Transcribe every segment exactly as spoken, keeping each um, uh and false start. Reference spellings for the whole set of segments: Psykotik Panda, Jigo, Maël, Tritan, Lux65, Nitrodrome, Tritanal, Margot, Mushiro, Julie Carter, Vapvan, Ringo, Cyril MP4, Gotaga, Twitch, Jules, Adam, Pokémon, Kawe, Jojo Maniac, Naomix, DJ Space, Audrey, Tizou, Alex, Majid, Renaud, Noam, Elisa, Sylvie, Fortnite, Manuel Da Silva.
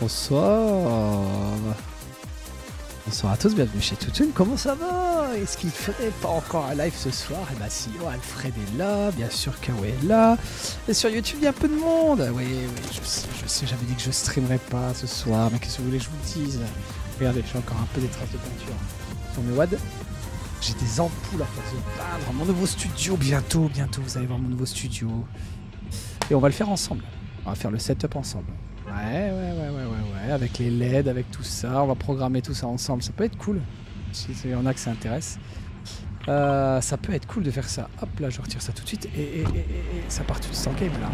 Bonsoir. Bonsoir à tous, bienvenue chez Toutune, comment ça va? Est-ce qu'il ne ferait pas encore un live ce soir? Et bah si, oh, Alfred est là, bien sûr Kawe est là. Et sur YouTube il y a un peu de monde. Oui, oui, je sais, je sais, j'avais dit que je streamerais pas ce soir, mais qu'est-ce que vous voulez que je vous dise? Regardez, j'ai encore un peu des traces de peinture sur mes wads. J'ai des ampoules en face de peindre, mon nouveau studio bientôt, bientôt vous allez voir mon nouveau studio. Et on va le faire ensemble, on va faire le setup ensemble. Ouais, ouais, ouais, ouais, ouais, ouais, avec les L E D, avec tout ça, on va programmer tout ça ensemble, ça peut être cool, si il y en a que ça intéresse. Euh, ça peut être cool de faire ça. Hop là, je retire ça tout de suite et, et, et, et ça part tout de suite en game là.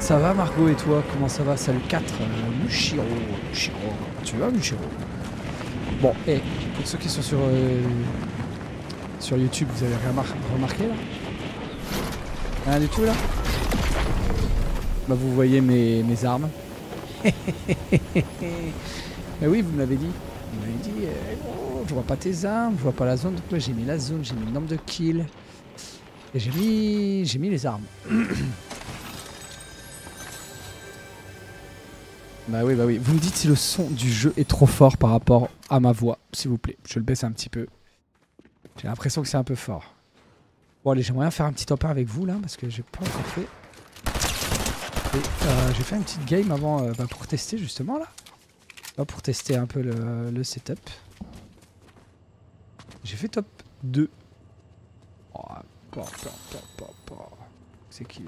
Ça va Margot et toi, comment ça va? Salut quatre, euh, Mushiro, Mushiro, tu vas Mushiro? Bon, et pour ceux qui sont sur, euh, sur YouTube, vous avez remar remarqué là? Rien du tout là? Bah vous voyez mes, mes armes. Mais oui, vous me l'avez dit. Vous m'avez dit, eh bon, je vois pas tes armes, je vois pas la zone. Donc ouais, j'ai mis la zone, j'ai mis le nombre de kills. Et j'ai mis, j'ai mis les armes. Bah oui, bah oui. Vous me dites si le son du jeu est trop fort par rapport à ma voix, s'il vous plaît. Je le baisse un petit peu. J'ai l'impression que c'est un peu fort. Bon allez, j'aimerais bien faire un petit top un avec vous là, parce que j'ai pas encore fait. Euh, j'ai fait une petite game avant euh, bah, pour tester justement là, bah, pour tester un peu le, le setup. J'ai fait top deux. Oh, c'est qui est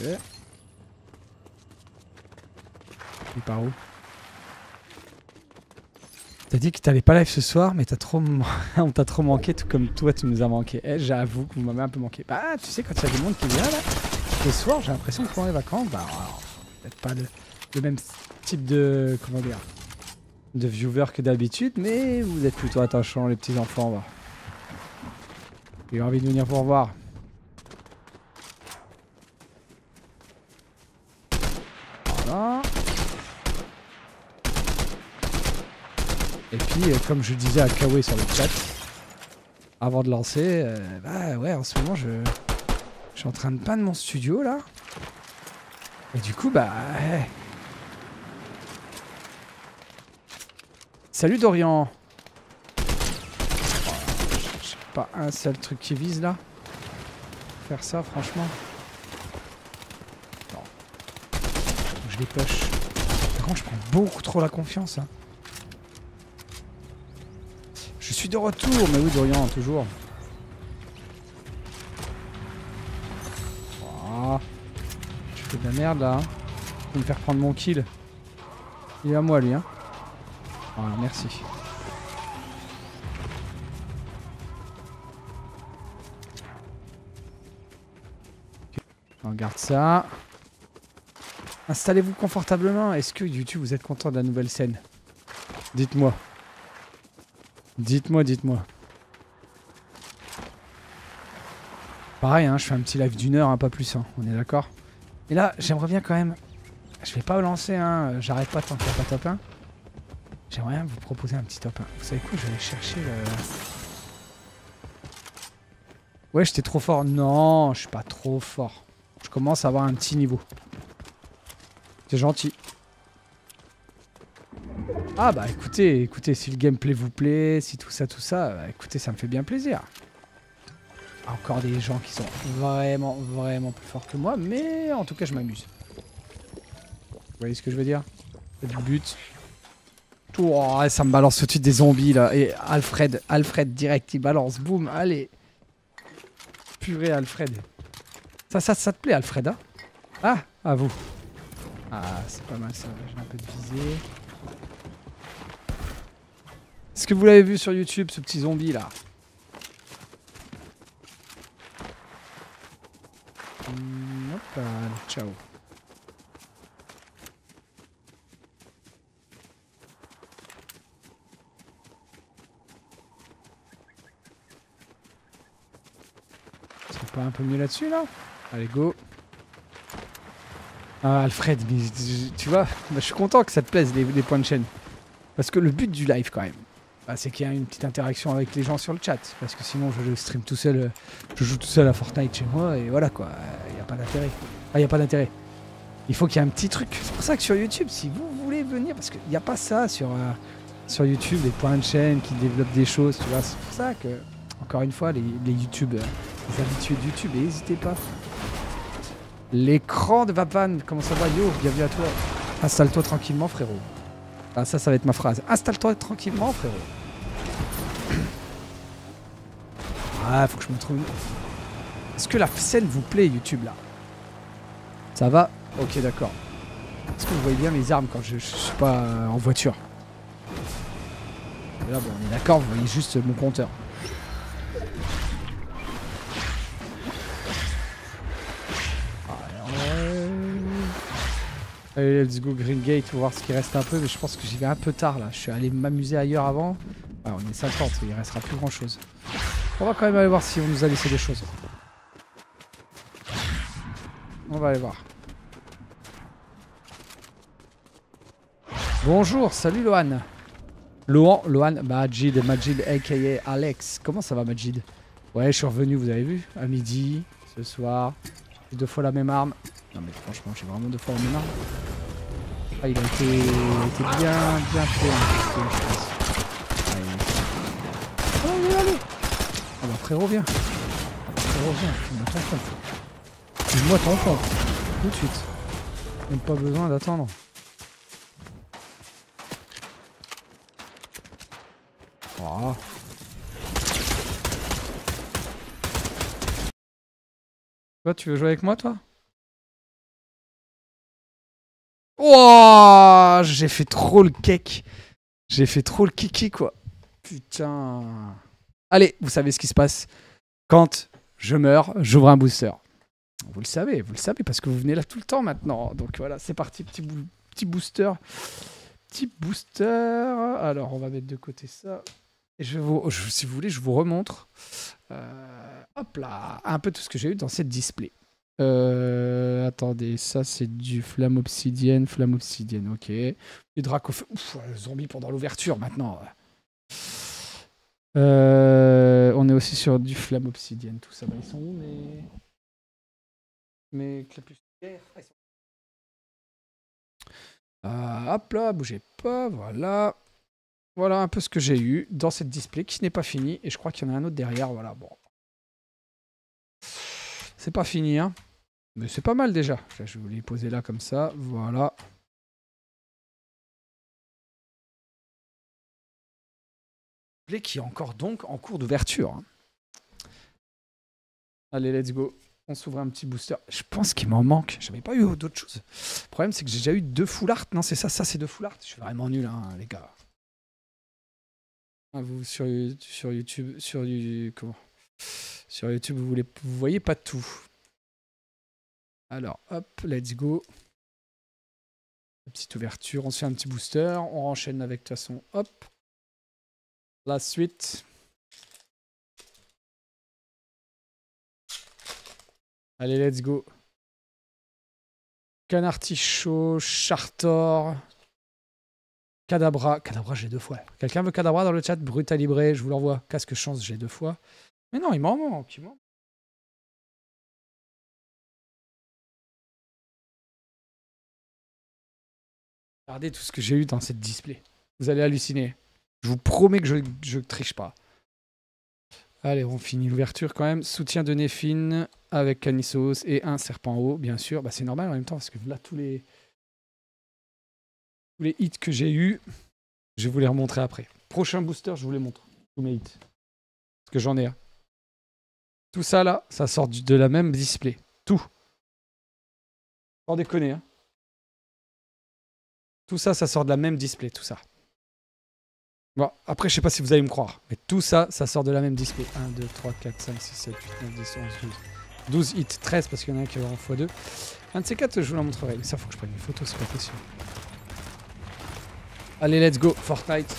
okay. Il part où? T'as dit que t'allais pas live ce soir, mais t'as trop, on t'a trop manqué, tout comme toi tu nous as manqué. Eh, j'avoue que vous m'avez un peu manqué. Bah, tu sais, quand il y a du monde qui vient là, ce soir, j'ai l'impression que pendant les vacances, bah, peut-être pas le, le même type de, comment dire, de viewer que d'habitude, mais vous êtes plutôt attachants, les petits enfants. Bah. J'ai envie de venir pour voir. Voilà. Et puis, euh, comme je disais à Kawe sur le chat, avant de lancer, euh, bah ouais, en ce moment, je, je suis en train de peindre mon studio, là. Et du coup, bah... Ouais. Salut Dorian. Oh, j'ai pas un seul truc qui vise, là. Faire ça, franchement. Non. Je les poche. Par contre, je prends beaucoup trop la confiance, hein. Je suis de retour, mais oui, Dorian, toujours. Oh, je fais de la merde là. Je peux me faire prendre mon kill. Il est à moi, lui. Hein. Voilà, merci. Okay. On garde ça. Installez-vous confortablement. Est-ce que YouTube, vous êtes content de la nouvelle scène? Dites-moi. Dites-moi, dites-moi. Pareil, hein, je fais un petit live d'une heure, hein, pas plus, hein, on est d'accord. Et là, j'aimerais bien quand même... Je vais pas lancer, hein, j'arrête pas tant qu'il n'y a pas top un. J'aimerais bien vous proposer un petit top un. Vous savez quoi, je vais aller chercher le... Ouais, j'étais trop fort. Non, je suis pas trop fort. Je commence à avoir un petit niveau. C'est gentil. Ah bah écoutez, écoutez, si le gameplay vous plaît, si tout ça, tout ça, bah écoutez, ça me fait bien plaisir. Encore des gens qui sont vraiment, vraiment plus forts que moi, mais en tout cas, je m'amuse. Vous voyez ce que je veux dire? C'est le but. Oh, ça me balance tout de suite des zombies, là. Et Alfred, Alfred, direct, il balance, boum, allez. Purée, Alfred. Ça, ça, ça te plaît, Alfred, hein? Ah, à vous. Ah, c'est pas mal, ça, j'ai un peu de visée. Est-ce que vous l'avez vu sur YouTube, ce petit zombie là? Mmh, hop, allez, ciao. pas un peu mieux là-dessus, là? Allez, go. Ah, Alfred, tu vois, bah, je suis content que ça te plaise, les, les points de chaîne. Parce que le but du live, quand même, bah, c'est qu'il y a une petite interaction avec les gens sur le chat. Parce que sinon, je stream tout seul, je joue tout seul à Fortnite chez moi, et voilà, quoi. Il n'y a pas d'intérêt. Ah, il n'y a pas d'intérêt. Il faut qu'il y ait un petit truc. C'est pour ça que sur YouTube, si vous voulez venir, parce qu'il n'y a pas ça sur, euh, sur YouTube, les points de chaîne qui développent des choses, tu vois. C'est pour ça que, encore une fois, les, les YouTube, euh, les habitués de YouTube, et n'hésitez pas. L'écran de Vapvan, comment ça va, yo? Bienvenue à toi. Installe-toi tranquillement, frérot. Ah, ça, ça va être ma phrase. Installe-toi tranquillement, frérot. Ah, faut que je me trouve. Est-ce que la scène vous plaît, YouTube, là? Ça va? Ok, d'accord. Est-ce que vous voyez bien mes armes quand je, je suis pas euh, en voiture? Et là, bon, on est d'accord, vous voyez juste euh, mon compteur. Allez, let's go Green Gate pour voir ce qui reste un peu, mais je pense que j'y vais un peu tard là. Je suis allé m'amuser ailleurs avant. Ah, on est cinquante, il restera plus grand chose. On va quand même aller voir si on nous a laissé des choses. On va aller voir. Bonjour, salut Loan. Loan, Loan, Majid, Majid aka Alex. Comment ça va Majid? Ouais, je suis revenu, vous avez vu? À midi, ce soir. Deux fois la même arme. Non mais franchement j'ai vraiment deux fois la même arme. Ah il a été, il a été bien bien fait hein, je pense. Allez, allez. Oh il est allé. Ah bah frérot viens. Frérot viens, file-moi ton compte. File-moi ton compte. Tout de suite. Même pas besoin d'attendre. Oh. Toi tu veux jouer avec moi toi? Oh, j'ai fait trop le cake. J'ai fait trop le kiki, quoi. Putain. Allez, vous savez ce qui se passe. Quand je meurs, j'ouvre un booster. Vous le savez, vous le savez, parce que vous venez là tout le temps maintenant. Donc voilà, c'est parti, petit, bo petit booster. Petit booster. Alors, on va mettre de côté ça. Et je vous, je, si vous voulez, je vous remontre. Euh, hop là, un peu tout ce que j'ai eu dans cette display. Euh, attendez, ça c'est du flamme obsidienne, flamme obsidienne, ok. Du dracofeu. Ouf, le zombie pendant l'ouverture maintenant. Euh, on est aussi sur du flamme obsidienne, tout ça. Bah, ils sont où mes. Mes clapustères ah, sont... euh, Hop là, bougez pas, voilà. Voilà un peu ce que j'ai eu dans cette display qui n'est pas finie. Et je crois qu'il y en a un autre derrière, voilà, bon. C'est pas fini, hein. Mais c'est pas mal déjà. Je vais les poser là comme ça. Voilà. Qui est encore donc en cours d'ouverture. Hein. Allez, let's go. On s'ouvre un petit booster. Je pense qu'il m'en manque. J'avais pas eu d'autres choses. Le problème, c'est que j'ai déjà eu deux full art. Non, c'est ça. Ça, c'est deux full art. Je suis vraiment nul, hein, les gars. Ah, vous, sur, sur YouTube, sur du... Comment ? Sur YouTube, vous voulez, vous voyez pas tout. Alors, hop, let's go. Petite ouverture, on se fait un petit booster. On enchaîne avec, de toute façon, hop. La suite. Allez, let's go. Canartichaud, Chartor, Cadabra. Cadabra, j'ai deux fois. Quelqu'un veut Cadabra dans le chat? Brutalibré, je vous l'envoie. Casque chance, j'ai deux fois. Mais non, il m'en manque, il m'en manque. Regardez tout ce que j'ai eu dans cette display. Vous allez halluciner. Je vous promets que je ne triche pas. Allez, on finit l'ouverture quand même. Soutien de Néphine avec Canissos et un serpent haut, bien sûr. Bah, c'est normal en même temps, parce que là, tous les, tous les hits que j'ai eu, je vais vous les remontrer après. Prochain booster, je vous les montre. Tous mes hits. Parce que j'en ai un. Tout ça là, ça sort de la même display. Tout. Sans déconner, hein. Tout ça, ça sort de la même display, tout ça. Bon, après, je sais pas si vous allez me croire, mais tout ça, ça sort de la même display. un, deux, trois, quatre, cinq, six, sept, huit, neuf, dix, onze, douze. douze hits, treize, parce qu'il y en a un qui va en fois deux. Un de ces quatre, je vous la montrerai. Mais ça, faut que je prenne une photo, c'est pas possible. Allez, let's go, Fortnite.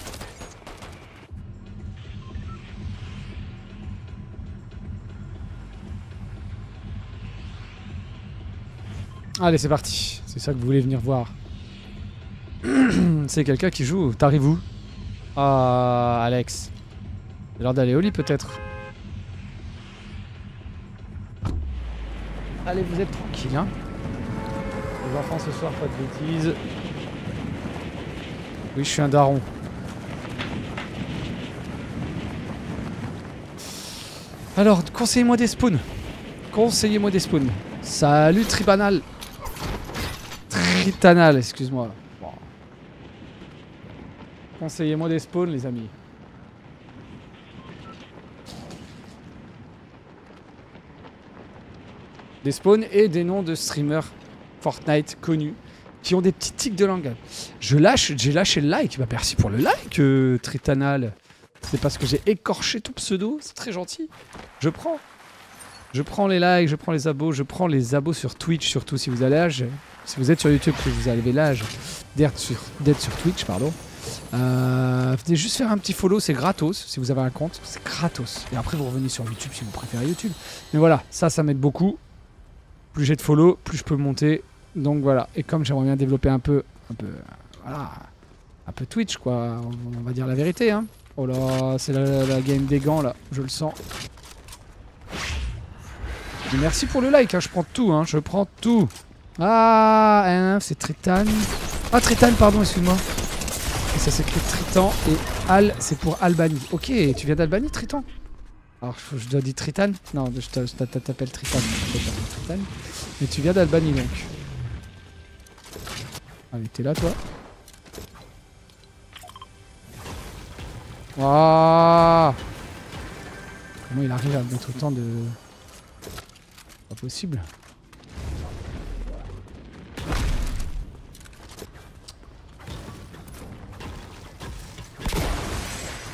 Allez, c'est parti. C'est ça que vous voulez venir voir. C'est quelqu'un qui joue. T'arrives où? Ah, Alex. C'est l'heure d'aller au lit, peut-être. Allez, vous êtes tranquille, hein. Les enfants, ce soir, pas de bêtises. Oui, je suis un daron. Alors, conseillez-moi des spawns. Conseillez-moi des spawns. Salut Tritanal. Tritanal, excuse-moi. Bon. Conseillez-moi des spawns, les amis. Des spawns et des noms de streamers Fortnite connus qui ont des petits tics de langage. Je lâche, j'ai lâché le like. Bah merci pour le like, euh, Tritanal. C'est parce que j'ai écorché ton pseudo, c'est très gentil. Je prends. Je prends les likes, je prends les abos, je prends les abos sur Twitch surtout si vous avez l'âge. Si vous êtes sur YouTube, que vous avez l'âge d'être sur, d'être sur Twitch, pardon. Euh, venez juste faire un petit follow, c'est gratos. Si vous avez un compte, c'est gratos. Et après vous revenez sur YouTube si vous préférez YouTube. Mais voilà, ça, ça m'aide beaucoup. Plus j'ai de follow, plus je peux monter. Donc voilà. Et comme j'aimerais bien développer un peu, un peu, voilà, un peu Twitch quoi. On, on va dire la vérité, hein. Oh là, c'est la, la game des gants là, je le sens. Et merci pour le like, hein. Je prends tout, hein. Je prends tout. Ah, hein, c'est Tritan. Ah, Tritan, pardon, excuse-moi. Et ça s'écrit Tritan et Al, c'est pour Albanie. Ok, tu viens d'Albanie, Tritan? Alors, je dois dire Tritan? Non, je t'appelle Tritan. Mais tu viens d'Albanie donc. Allez, t'es là, toi? Waouh! Comment il arrive à mettre autant de... Pas possible.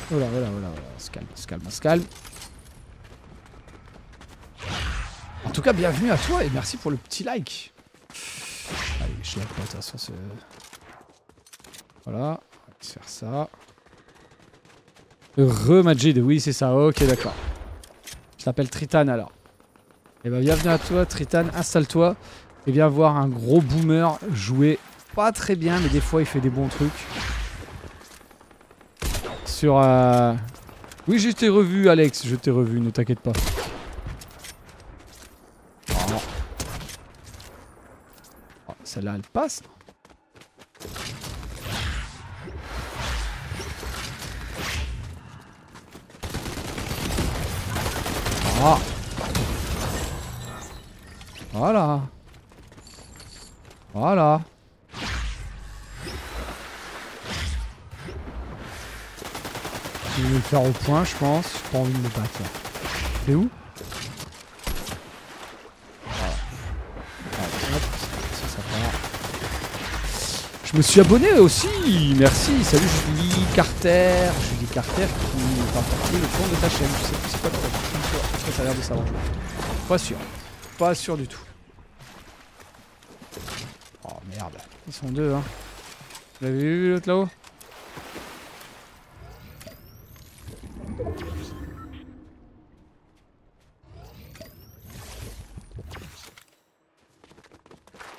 Voilà, voilà, voilà, on se calme, on se calme, on se calme. En tout cas, bienvenue à toi et merci pour le petit like. Allez, je like pas, de toute façon, c'est... Voilà, on va se faire ça. Re Majid, oui c'est ça, ok d'accord. Je t'appelle Tritan alors. Et bah bienvenue à toi Tritan, installe-toi. Et viens voir un gros boomer jouer pas très bien mais des fois il fait des bons trucs. Sur euh... Oui je t'ai revu Alex, je t'ai revu, ne t'inquiète pas. Oh, oh celle-là elle passe. Ah. Voilà. Voilà. Je vais le faire au point, je pense. J'ai pas envie de me battre. C'est où? Voilà. Hop, ça, ça part. Je me suis abonné aussi. Merci. Salut Julie Carter. Julie Carter qui va porter le compte de ta chaîne. Je sais plus c'est quoi ton... Ça a l'air de savoir. Pas sûr. Pas sûr du tout. Oh merde. Ils sont deux hein. Vous l'avez vu l'autre là-haut?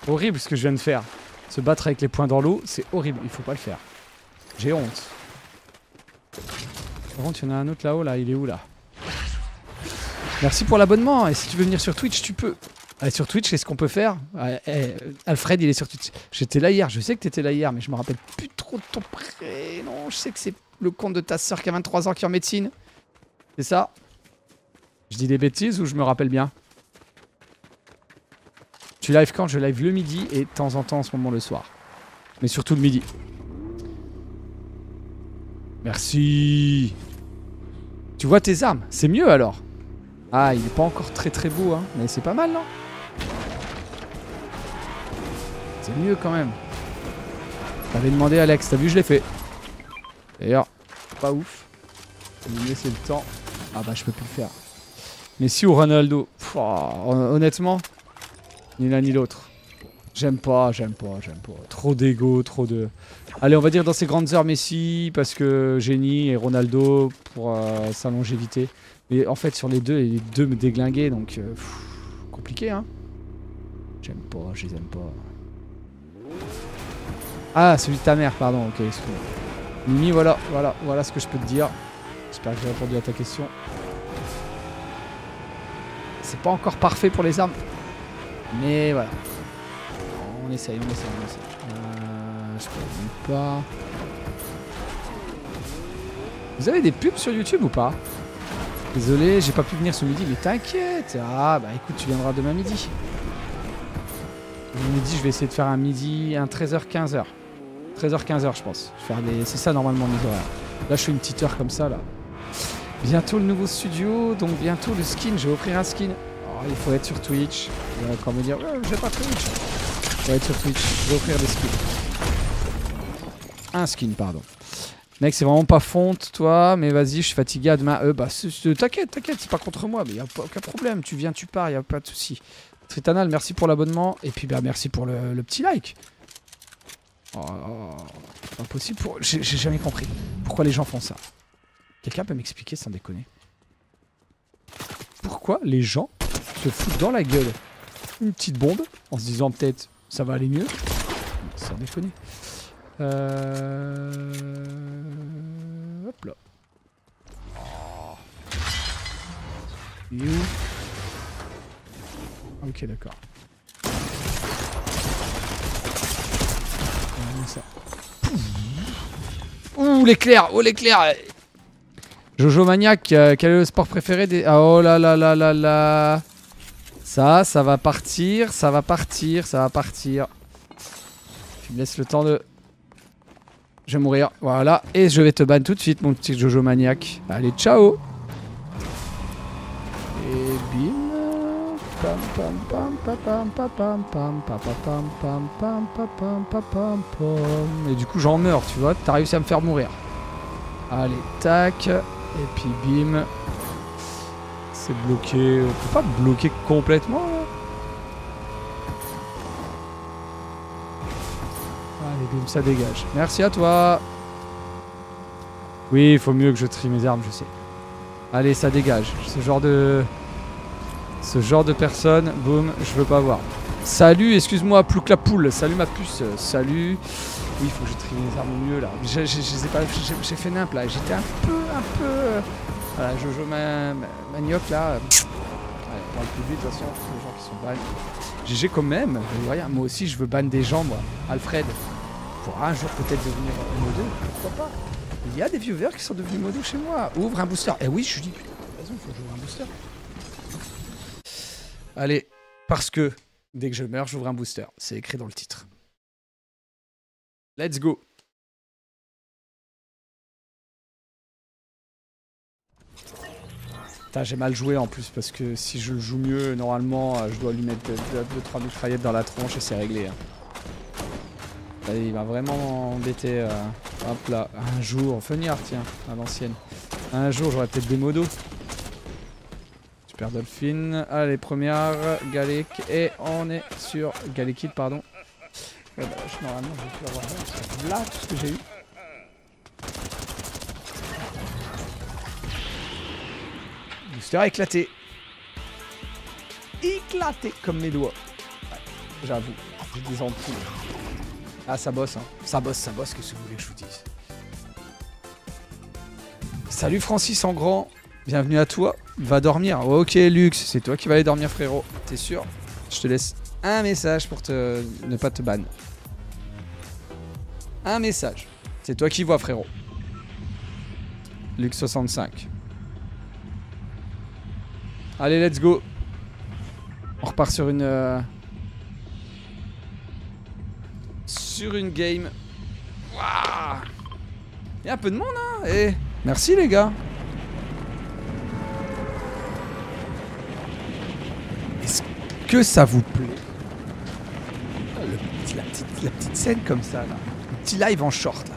Horrible ce que je viens de faire. Se battre avec les poings dans l'eau, c'est horrible. Il faut pas le faire. J'ai honte. Par contre, il y en a un autre là-haut là. Il est où là? Merci pour l'abonnement, et si tu veux venir sur Twitch, tu peux. Allez, sur Twitch, qu'est-ce qu'on peut faire? Allez, allez, Alfred, il est sur Twitch. J'étais là hier, je sais que t'étais là hier, mais je me rappelle plus trop de ton prénom. Je sais que c'est le compte de ta soeur qui a vingt-trois ans qui est en médecine. C'est ça? Je dis des bêtises ou je me rappelle bien? Tu live quand? Je live le midi et de temps en temps en ce moment le soir. Mais surtout le midi. Merci. Tu vois tes armes? C'est mieux alors? Ah, il est pas encore très très beau, hein. Mais c'est pas mal, non? C'est mieux quand même. T'avais demandé, Alex. T'as vu, je l'ai fait. D'ailleurs, pas ouf. Il me laissait le temps. Ah bah, je peux plus le faire. Messi ou Ronaldo? Pff, honnêtement, ni l'un ni l'autre. J'aime pas, j'aime pas, j'aime pas. Trop d'ego, trop de... Allez, on va dire dans ces grandes heures, Messi, parce que génie, et Ronaldo pour euh, sa longévité. Mais en fait, sur les deux, les deux me déglinguaient, donc euh, pff, compliqué, hein. J'aime pas, je les aime pas. Ah, celui de ta mère, pardon, ok, excuse-moi. Mimi, voilà, voilà, voilà ce que je peux te dire. J'espère que j'ai répondu à ta question. C'est pas encore parfait pour les armes. Mais voilà. On essaye, on essaye, on essaye. Euh, je peux même pas. Vous avez des pubs sur YouTube ou pas? Désolé, j'ai pas pu venir ce midi, mais t'inquiète. Ah bah écoute, tu viendras demain midi. Demain midi, je vais essayer de faire un midi, un treize heures quinze heures. treize heures quinze heures, je pense. Je vais faire des... C'est ça normalement mes horaires. Là, je fais une petite heure comme ça, là. Bientôt le nouveau studio, donc bientôt le skin. Je vais offrir un skin. Oh, il faut être sur Twitch. Il va encore me dire, ouais, j'ai pas Twitch. Il faut être sur Twitch. Je vais offrir des skins. Un skin, pardon. Mec, c'est vraiment pas fonte, toi, mais vas-y, je suis fatigué à demain. Euh, bah, t'inquiète, t'inquiète, c'est pas contre moi, mais y a pas, aucun problème. Tu viens, tu pars, y a pas de souci. Tritanal, merci pour l'abonnement, et puis bah, merci pour le, le petit like. Oh, oh impossible pour. J'ai jamais compris pourquoi les gens font ça. Quelqu'un peut m'expliquer sans déconner? Pourquoi les gens se foutent dans la gueule une petite bombe en se disant peut-être ça va aller mieux? Sans déconner. Euh... Hop là. Oh. You. Ok, d'accord. Ouh, l'éclair, oh l'éclair. Jojo Maniac, euh, quel est le sport préféré des... Ah, oh là là là là là. Ça, ça va partir, ça va partir, ça va partir. Tu me laisses le temps de... Je vais mourir, voilà, et je vais te ban tout de suite, mon petit Jojo Maniac. Allez, ciao. Et bim. Pam pam pam pam pam pam pam pam pam pam pam pam pam. Et du coup, j'en meurs, tu vois, t'as réussi à me faire mourir. Allez, tac, et puis bim. C'est bloqué, on peut pas bloquer complètement, là. Ça dégage. Merci à toi. Oui, il faut mieux que je trie mes armes, je sais. Allez, ça dégage. Ce genre de... Ce genre de personne, boum, je veux pas voir. Salut, excuse-moi, plus que la poule. Salut ma puce, salut. Oui, il faut que je trie mes armes au mieux, là. J'ai fait nimp, là. J'étais un peu, un peu... Voilà, Jojo ma, ma, Manioc, là. Allez, dans le public, de toute façon, tous les gens qui sont bannis. G G quand même. Vous voyez, moi aussi, je veux ban des gens, moi. Alfred. Pour un jour peut-être devenir modeux, pourquoi pas. Il y a des viewers qui sont devenus modeux chez moi. Ouvre un booster. Eh oui, je dis, vas-y, il faut que j'ouvre un booster. Allez, parce que dès que je meurs, j'ouvre un booster. C'est écrit dans le titre. Let's go. Putain, j'ai mal joué en plus parce que si je le joue mieux, normalement, je dois lui mettre deux trois mitraillettes dans la tronche et c'est réglé. Hein. Il m'a vraiment embêté. Euh, hop là, un jour, Feniard, tiens, à l'ancienne. Un jour, j'aurais peut-être des modos. Super Dolphin. Allez, première, Galec. Et on est sur Galekid, pardon. Ouais, bah, je, normalement, je vais plus avoir là tout ce que j'ai eu. Booster éclaté. Éclaté comme mes doigts. Ouais, j'avoue, j'ai des ampoules. Ah, ça bosse, hein. Ça bosse, ça bosse, qu'est-ce que vous voulez que je vous dise? Salut Francis en grand, bienvenue à toi. Va dormir. Ok, Lux, c'est toi qui vas aller dormir, frérot. T'es sûr? Je te laisse un message pour te... ne pas te ban. Un message. C'est toi qui vois, frérot. Lux soixante-cinq. Allez, let's go. On repart sur une... Euh... Sur une game. Waouh! Il y a un peu de monde, hein? Et... Merci, les gars! Est-ce que ça vous plaît? Le, la, petite, la petite scène comme ça, là. Le petit live en short, là.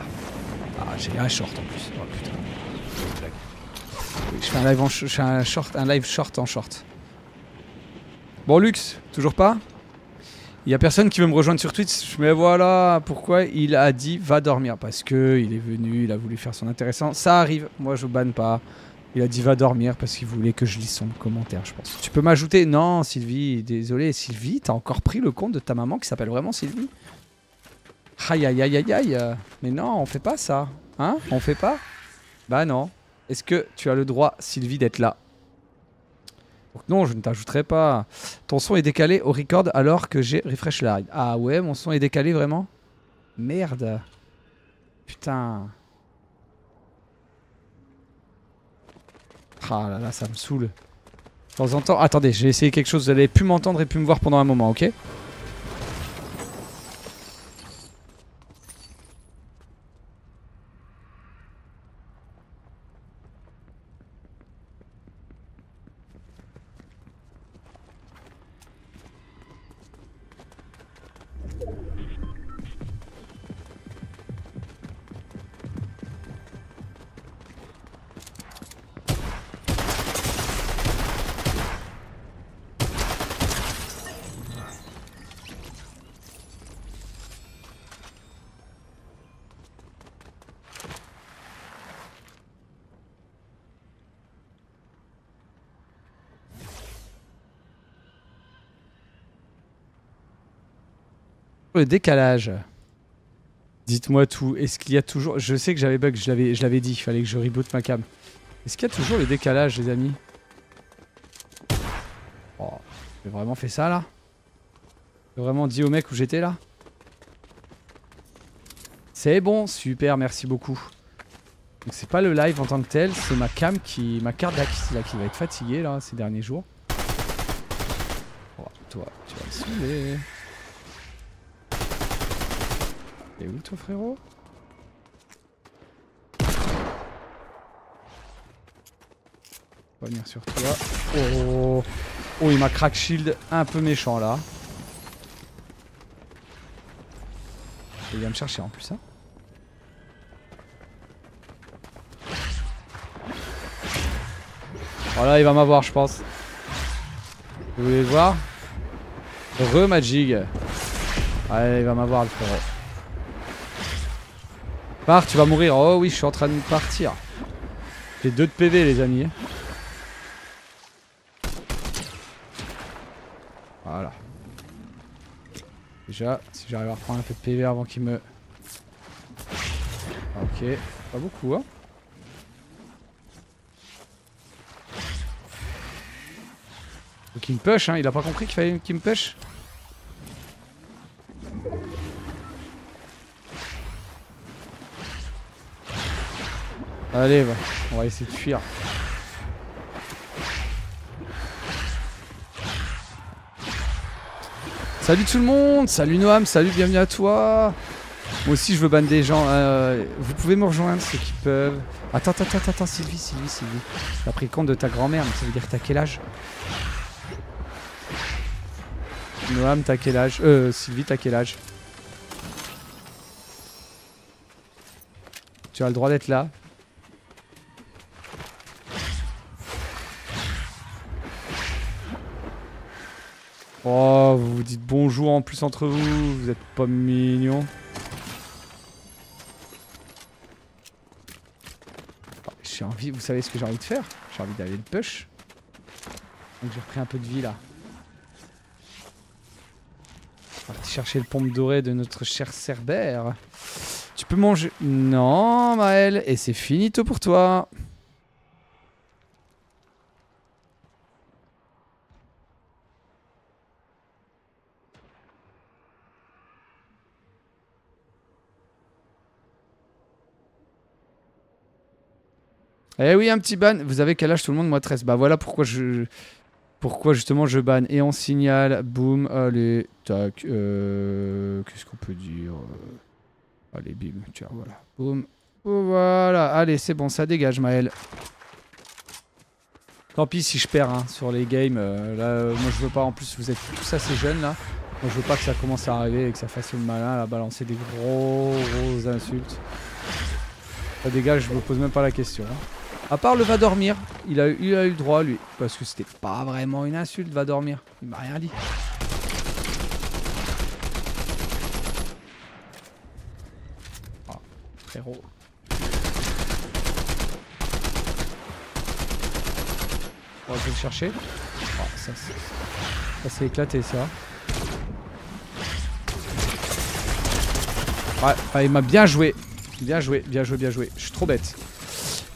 Ah, j'ai un short en plus. Oh putain. Je fais un live, en je fais un short, un live short en short. Bon, Lux, toujours pas? Il y a personne qui veut me rejoindre sur Twitch, mais voilà pourquoi il a dit va dormir. Parce que il est venu, il a voulu faire son intéressant. Ça arrive, moi je banne pas. Il a dit va dormir parce qu'il voulait que je lise son commentaire, je pense. Tu peux m'ajouter? Non, Sylvie, désolé. Sylvie, t'as encore pris le compte de ta maman qui s'appelle vraiment Sylvie? Aïe, aïe, aïe, aïe, aïe. Mais non, on fait pas ça. Hein? On fait pas? Bah non. Est-ce que tu as le droit, Sylvie, d'être là? Donc non, je ne t'ajouterai pas. Ton son est décalé au record alors que j'ai refresh live. Ah ouais, mon son est décalé vraiment? Merde. Putain. Ah là là, ça me saoule. De temps en temps... Attendez, j'ai essayé quelque chose, vous allez plus m'entendre et plus me voir pendant un moment, ok? Le décalage. Dites-moi tout. Est-ce qu'il y a toujours... Je sais que j'avais bug, je l'avais je l'avais dit, il fallait que je reboot ma cam. Est-ce qu'il y a toujours le décalage, les amis? Oh, j'ai vraiment fait ça, là? J'ai vraiment dit au mec où j'étais, là? C'est bon, super, merci beaucoup. Donc c'est pas le live en tant que tel, c'est ma cam qui... Ma carte là qui, là, qui va être fatiguée, là, ces derniers jours. Oh, toi, tu vas me saouler. T'es où toi frérot? On va venir sur toi. Oh, oh il m'a crack shield un peu méchant là. Il vient me chercher en plus hein. Voilà, il va m'avoir je pense. Vous voulez voir? Re Majig. Allez il va m'avoir le frérot. Pars, tu vas mourir. Oh oui, je suis en train de partir. J'ai deux de P V, les amis. Voilà. Déjà, si j'arrive à reprendre un peu de P V avant qu'il me... Ok, pas beaucoup, hein. Faut qu'il me push, hein. Il a pas compris qu'il fallait qu'il me push. Allez, bah, on va essayer de fuir. Salut tout le monde, salut Noam, salut, bienvenue à toi. Moi aussi je veux ban des gens. Euh, vous pouvez me rejoindre ceux qui peuvent. Attends, attends, attends, attends, Sylvie, Sylvie, Sylvie. T'as pris compte de ta grand-mère, mais ça veut dire que t'as quel âge? Noam, t'as quel âge? Euh, Sylvie, t'as quel âge? Tu as le droit d'être là. Oh, vous vous dites bonjour en plus entre vous, vous êtes pas mignons. Oh, j'ai envie, vous savez ce que j'ai envie de faire? J'ai envie d'aller le push. Donc j'ai repris un peu de vie là. Parti chercher le pompe doré de notre cher Cerbère. Tu peux manger? Non, Maël, et c'est finito pour toi. Eh oui, un petit ban. Vous avez quel âge tout le monde? Moi treize. Bah voilà pourquoi je... Pourquoi justement je banne. Et on signale. Boum. Allez. Tac. Euh... Qu'est-ce qu'on peut dire? Allez, bim. Tiens, voilà. Boum. Voilà. Allez, c'est bon. Ça dégage, Maël. Tant pis si je perds hein, sur les games. Euh, là, euh, moi, je veux pas. En plus, vous êtes tous assez jeunes, là. Moi, je veux pas que ça commence à arriver et que ça fasse le malin à balancer des gros, gros insultes. Ça dégage. Je me pose même pas la question. Hein. À part le va dormir, il a, eu, il a eu le droit lui, parce que c'était pas vraiment une insulte, va dormir, il m'a rien dit. Oh, frérot. On va le chercher. Oh, ça s'est éclaté ça. Ouais, ah, il m'a bien joué. Bien joué, bien joué, bien joué. Je suis trop bête.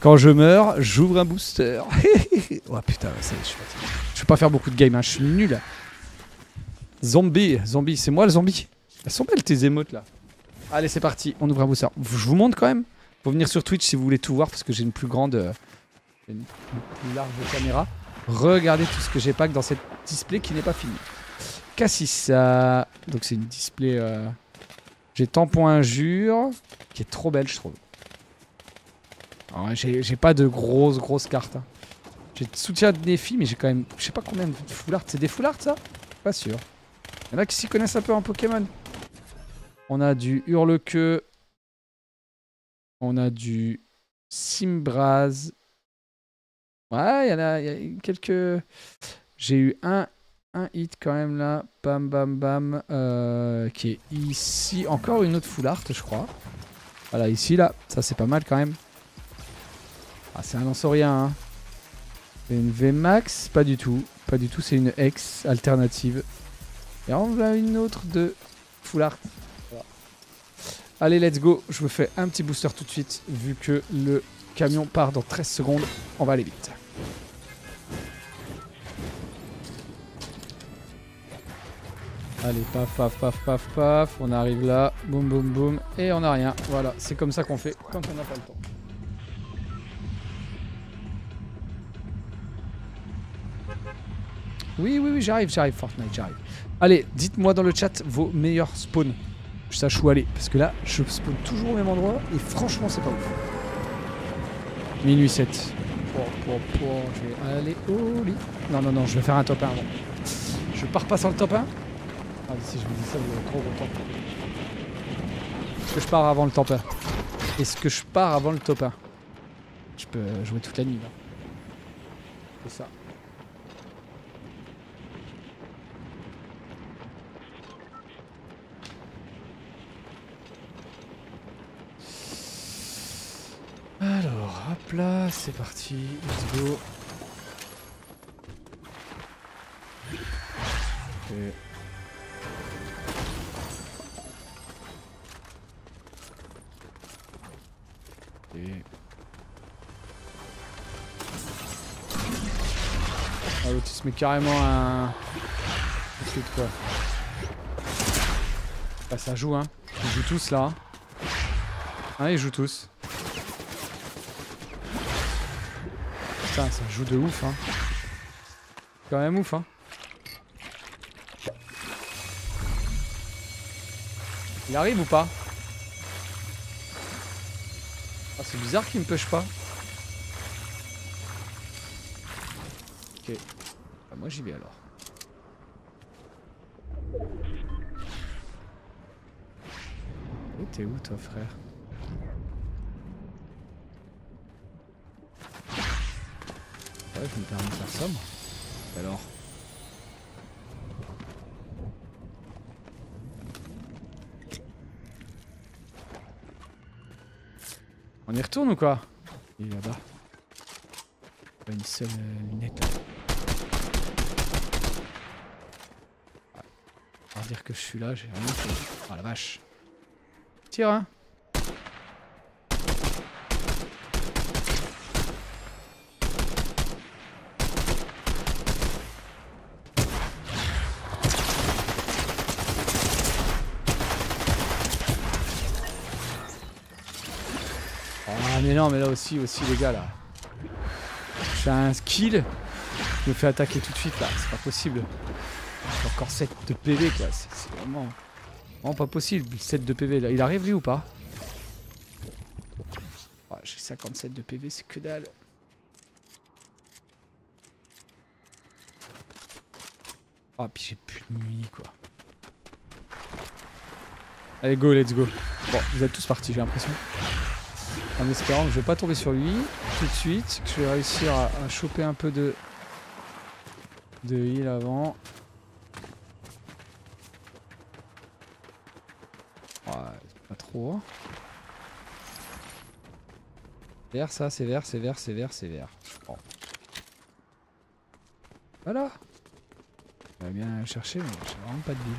Quand je meurs, j'ouvre un booster. Oh putain, ça y est, je suis fatigué. Je peux pas faire beaucoup de game, hein. Je suis nul. Zombie, zombie, c'est moi le zombie. Elles sont belles tes émotes là. Allez, c'est parti, on ouvre un booster. Je vous montre quand même. Faut venir sur Twitch si vous voulez tout voir parce que j'ai une plus grande, euh, une plus large caméra. Regardez tout ce que j'ai pack dans cette display qui n'est pas finie. Cassis, euh, donc c'est une display. Euh, j'ai tampon injure qui est trop belle, je trouve. J'ai pas de grosses grosses cartes. Hein. J'ai soutien de défi, mais j'ai quand même, je sais pas combien de foulards. C'est des foulards ça? Pas sûr. Il y en a qui s'y connaissent un peu en Pokémon. On a du Hurlequeue. On a du Simbraz. Ouais, il y en a, y a quelques... J'ai eu un, un hit quand même là. Bam, bam, bam. Euh, qui est ici. Encore une autre full art, je crois. Voilà, ici, là. Ça, c'est pas mal quand même. Ah, c'est un lançorien, hein. Une V max. Pas du tout. Pas du tout, c'est une X alternative. Et on a une autre de full art. Allez, let's go. Je vous fais un petit booster tout de suite. Vu que le camion part dans treize secondes, on va aller vite. Allez, paf, paf, paf, paf, paf. On arrive là. Boum, boum, boum. Et on n'a rien. Voilà, c'est comme ça qu'on fait quand on n'a pas le temps. Oui, oui, oui, j'arrive, j'arrive, Fortnite, j'arrive. Allez, dites-moi dans le chat vos meilleurs spawns. Je sache où aller, parce que là, je spawn toujours au même endroit, et franchement, c'est pas ouf. minuit sept. Oh, oh, oh, je vais aller au lit. Non, non, non, je vais faire un top un avant. Je pars pas sans le top un. Ah, si je vous dis ça, vous avez trop longtemps. Est-ce que je pars avant le top un? Est-ce que je pars avant le top un? Je peux jouer toute la nuit, là. C'est ça. Alors, hop là, c'est parti, let's go. Okay. Okay. Ah, l'autre il se met carrément un... Ensuite, quoi. Bah ça joue, hein. Ils jouent tous là. Hein, ils jouent tous. Putain, ça joue de ouf, hein. Quand même ouf, hein. Il arrive ou pas? Ah, c'est bizarre qu'il me push pas. Ok. Bah, moi j'y vais alors. Et t'es où toi, frère? Ouais, je me permets de faire ça, moi. Alors. On y retourne ou quoi? Il est là-bas. Pas une seule euh, lunette. Ouais. On va dire que je suis là, j'ai vraiment fait. Oh la vache. Tire, hein. Mais non, mais là aussi, aussi les gars, là. Je fais un kill, je me fais attaquer tout de suite, là. C'est pas possible. J'ai encore sept de P V, quoi. C'est vraiment... vraiment pas possible, sept de P V. Là. Il arrive, lui, ou pas? Ouais, j'ai cinquante-sept de P V, c'est que dalle. Ah, oh, puis j'ai plus de nuit, quoi. Allez, go, let's go. Bon, vous êtes tous partis, j'ai l'impression. En espérant que je vais pas tomber sur lui tout de suite, que je vais réussir à, à choper un peu de de heal avant. Ouais, pas trop. Vert ça, c'est vert, c'est vert, c'est vert, c'est vert. Bon. Voilà. On va bien chercher, mais j'ai vraiment pas de bille.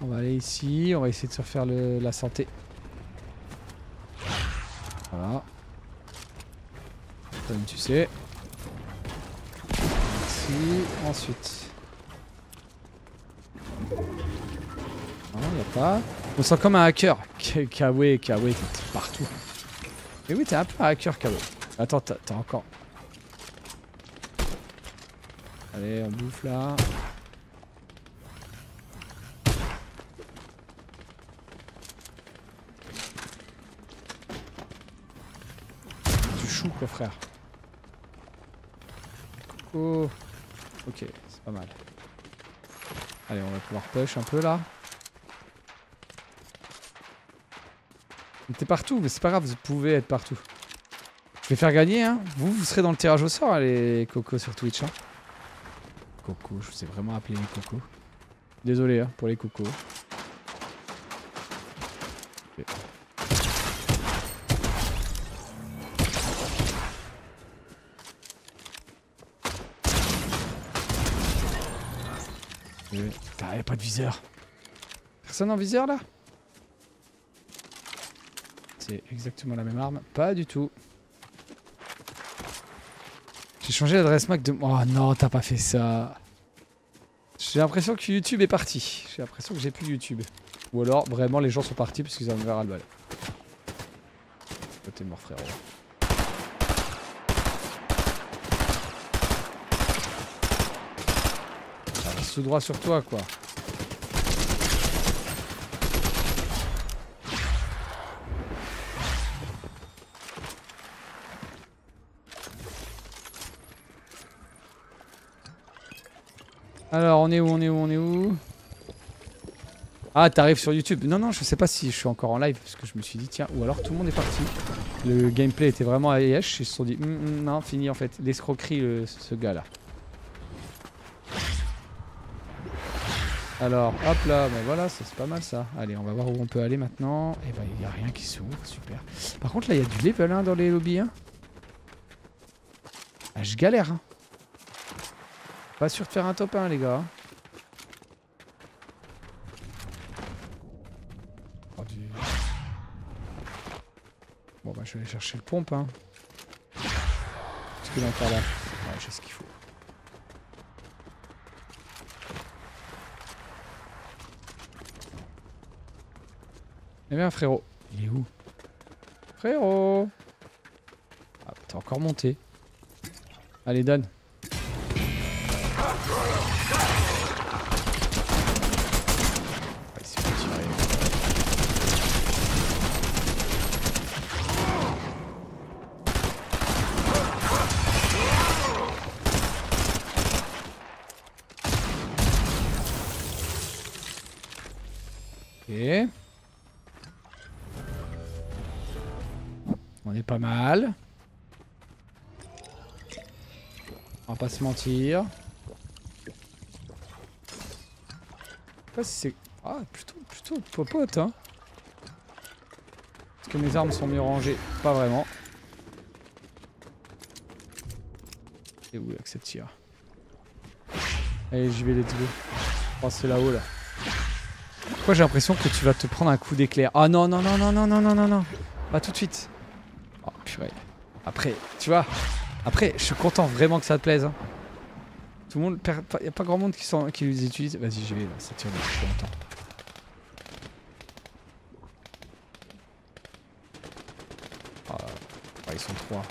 On va aller ici, on va essayer de se refaire le, la santé. Voilà. Comme tu sais. Merci. Ensuite. Non, il n'y a pas. On sent comme un hacker. Kawe, Kawe, t'es partout. Mais oui, t'es un peu un hacker, Kawe. Attends, t'as encore. Allez, on bouffe là. Du chou quoi, frère. Coucou. Ok, c'est pas mal. Allez, on va pouvoir push un peu là. T'es partout, mais c'est pas grave, vous pouvez être partout. Je vais faire gagner, hein. Vous, vous serez dans le tirage au sort, hein, les cocos sur Twitch, hein. Coco, je vous ai vraiment appelé les cocos. Désolé hein, pour les cocos. Okay. Okay. Putain, y'a pas de viseur. Personne en viseur là? C'est exactement la même arme. Pas du tout. J'ai changé l'adresse Mac de... Oh non, t'as pas fait ça. J'ai l'impression que YouTube est parti. J'ai l'impression que j'ai plus YouTube. Ou alors, vraiment, les gens sont partis parce qu'ils en ont ouvert à le bal. Oh, t'es mort, frérot. Ça reste tout droit sur toi, quoi. Alors, on est où, on est où, on est où? Ah, t'arrives sur YouTube. Non, non, je sais pas si je suis encore en live, parce que je me suis dit, tiens, ou alors tout le monde est parti. Le gameplay était vraiment à H, ils se sont dit, mm, mm, non, fini en fait, l'escroquerie, le, ce gars-là. Alors, hop là, ben voilà, c'est pas mal ça. Allez, on va voir où on peut aller maintenant. Eh ben, il y a rien qui s'ouvre, super. Par contre, là, il y a du level hein, dans les lobbies. Hein. Ah, je galère, hein. Pas sûr de faire un top un, les gars. Oh, du... Bon, bah, je vais aller chercher le pompe. Hein. Qu'est-ce qu'il y a encore là? Ouais, j'ai ce qu'il faut. Eh bien, frérot. Il est où? Frérot! Ah, t'es encore monté. Allez, donne. On est pas mal. On va pas se mentir. Je sais pas si c'est... Ah, plutôt, plutôt popote, hein. Est-ce que mes armes sont mieux rangées? Pas vraiment. Et où avec cette tire? Allez, j'y vais, let's go. Oh, c'est là-haut, là. Pourquoi j'ai l'impression que tu vas te prendre un coup d'éclair? Ah non, non, non, non, non, non, non, non, non. Pas tout de suite. Oh, purée. Après, tu vois. Après, je suis content vraiment que ça te plaise. Hein. Tout le monde, il n'y a pas grand monde qui, sont, qui les utilise. Vas-y, j'y vais, là, ça tire depuis longtemps. Oh, oh, ils sont trois.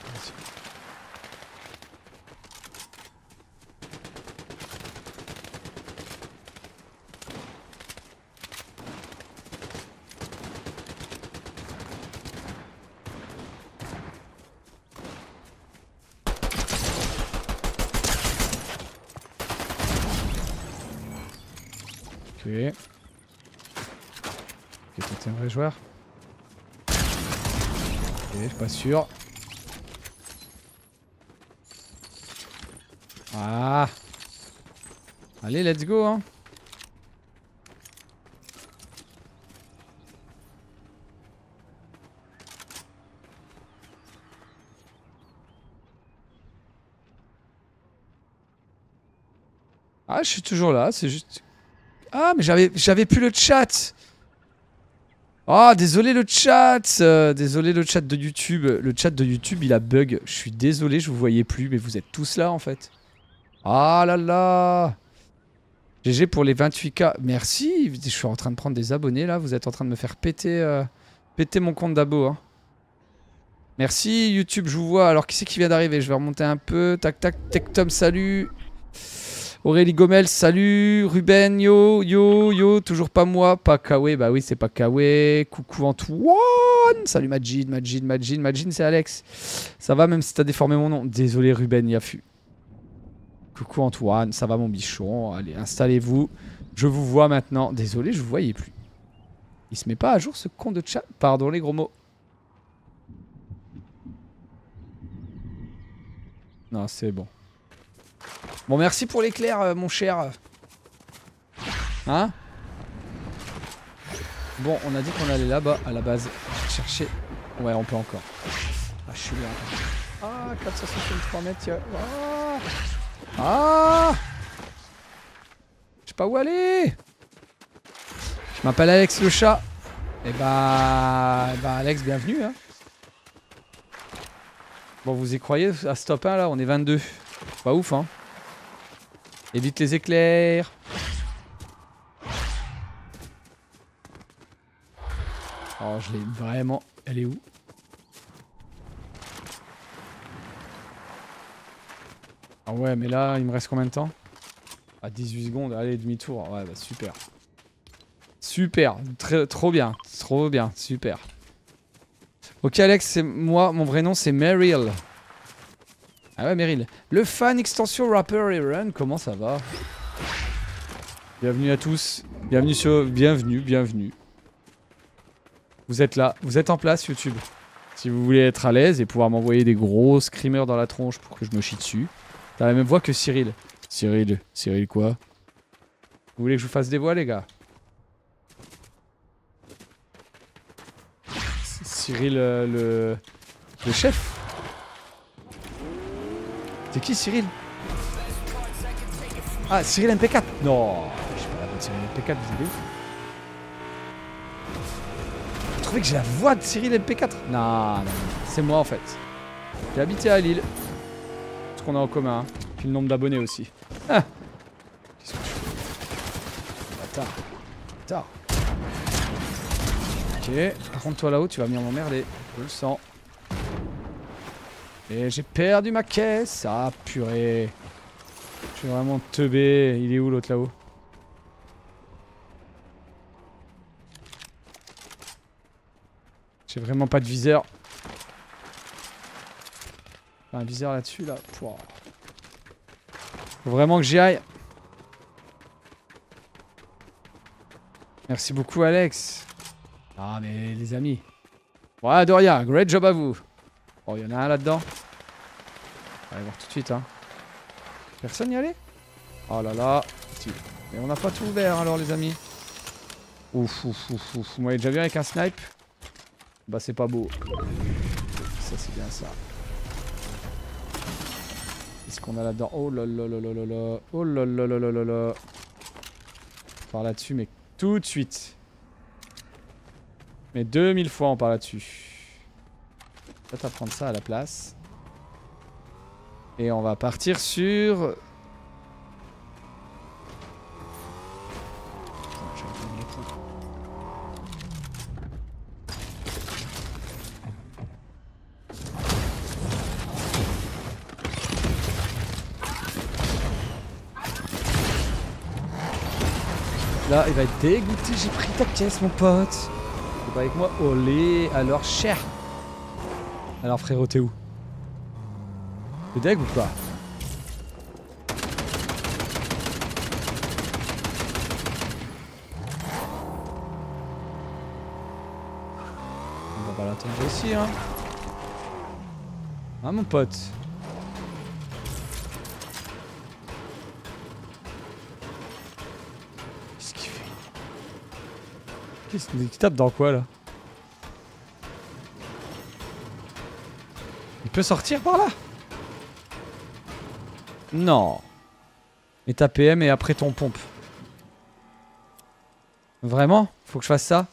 Joueur. Ok, je suis pas sûr. Ah. Allez, let's go hein. Ah, je suis toujours là, c'est juste... Ah, mais j'avais j'avais plus le chat. Ah, oh, désolé le chat. euh, Désolé le chat de YouTube. Le chat de YouTube, il a bug. Je suis désolé, je vous voyais plus, mais vous êtes tous là, en fait. Ah là là. G G pour les vingt-huit K. Merci. Je suis en train de prendre des abonnés, là. Vous êtes en train de me faire péter, euh, péter mon compte d'abo, hein. Merci, YouTube, je vous vois. Alors, qui c'est qui vient d'arriver? Je vais remonter un peu. Tac, tac, Tectom, salut. Aurélie Gomel, salut. Ruben, yo, yo, yo. Toujours pas moi, pas Kawe. Bah oui, c'est pas Kawe. Coucou Antoine. Salut Majid, Majid, Majid, Majid, c'est Alex. Ça va, même si t'as déformé mon nom. Désolé, Ruben, Yafu. Coucou Antoine, ça va, mon bichon. Allez, installez-vous. Je vous vois maintenant. Désolé, je vous voyais plus. Il se met pas à jour, ce con de chat. Pardon, les gros mots. Non, c'est bon. Bon, merci pour l'éclair, euh, mon cher. Hein? Bon, on a dit qu'on allait là-bas, à la base. Chercher. Ouais, on peut encore. Ah, je suis là. Ah, quatre cent soixante-trois mètres, tiens. Ah, ah, je sais pas où aller. Je m'appelle Alex le chat. Et bah... Et bah, Alex, bienvenue, hein. Bon, vous y croyez à ce top un là? On est vingt-deux. Pas ouf, hein. Évite les éclairs. Oh, je l'ai vraiment... Elle est où? Ah ouais, mais là, il me reste combien de temps? Ah, dix-huit secondes. Allez, demi-tour. Ouais, bah super. Super. Tr- trop bien. Trop bien. Super. Ok Alex, c'est moi, mon vrai nom c'est Meryl. Ah ouais Meryl. Le fan extension rapper Iran, comment ça va? Bienvenue à tous, bienvenue sur... Bienvenue, bienvenue. Vous êtes là, vous êtes en place YouTube. Si vous voulez être à l'aise et pouvoir m'envoyer des gros screamers dans la tronche pour que je me chie dessus. T'as la même voix que Cyril. Cyril, Cyril quoi? Vous voulez que je vous fasse des voix les gars? Cyril euh, le... le chef. C'est qui Cyril? Ah Cyril M P quatre. Non, je suis pas la bonne Cyril M P quatre, vous savez. Vous trouvez que j'ai la voix de Cyril M P quatre? Non, non, non. C'est moi en fait. J'ai habité à Lille. Ce qu'on a en commun, hein. Puis le nombre d'abonnés aussi. Ah. Qu'est-ce que tu fais? Bâtard. Bâtard. Ok, par contre toi là-haut tu vas venir m'emmerder, je le sens. Et j'ai perdu ma caisse, ah purée. Je suis vraiment teubé, il est où l'autre là-haut? J'ai vraiment pas de viseur. Enfin, un viseur là-dessus là, pouah. Faut vraiment que j'y aille. Merci beaucoup Alex. Ah mais les amis. Voilà Dorian, great job à vous. Oh il y en a un là-dedans. On va aller voir tout de suite hein. Personne y allait? Oh là là. Mais on n'a pas tout ouvert alors les amis. Ouf ouf ouf ouf. Vous m'avez déjà vu avec un snipe? Bah c'est pas beau. Ça c'est bien ça. Qu'est-ce qu'on a là-dedans? Oh là là là là là là. Oh là là là là là là. Par là-dessus mais tout de suite. Mais deux mille fois on parle là-dessus. Peut-être à prendre ça à la place. Et on va partir sur... Là il va être dégoûté, j'ai pris ta caisse mon pote. Pas avec moi, olé, alors cher. Alors frérot, t'es où? T'es deg ou pas? On va pas l'attendre ici, hein. Hein mon pote? Qu'est-ce qu'il tape dans quoi là? Il peut sortir par là? Non. Et ta P M et après ton pompe. Vraiment? Faut que je fasse ça?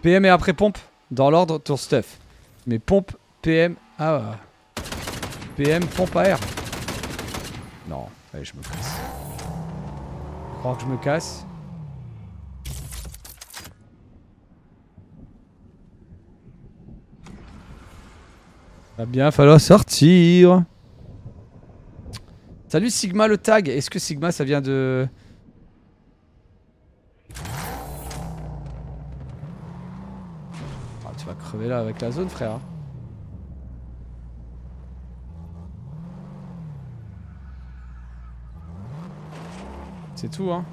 P M et après pompe? Dans l'ordre, ton stuff. Mais pompe, P M... Ah... P M, pompe à air. Non, allez, je me casse. Je crois que je me casse. Va bien falloir sortir. Salut Sigma le tag. Est-ce que Sigma ça vient de... Ah, tu vas crever là avec la zone frère. C'est tout hein.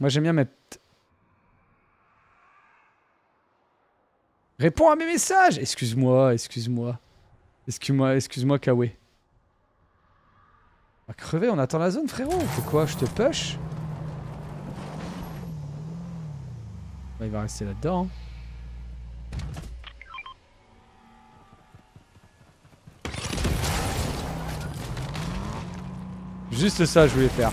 Moi j'aime bien mettre... Réponds à mes messages. Excuse-moi, excuse-moi. Excuse-moi, excuse-moi Kawe. On va crever, on attend la zone frérot. C'est quoi, je te push? Il va rester là-dedans. Juste ça, je voulais faire.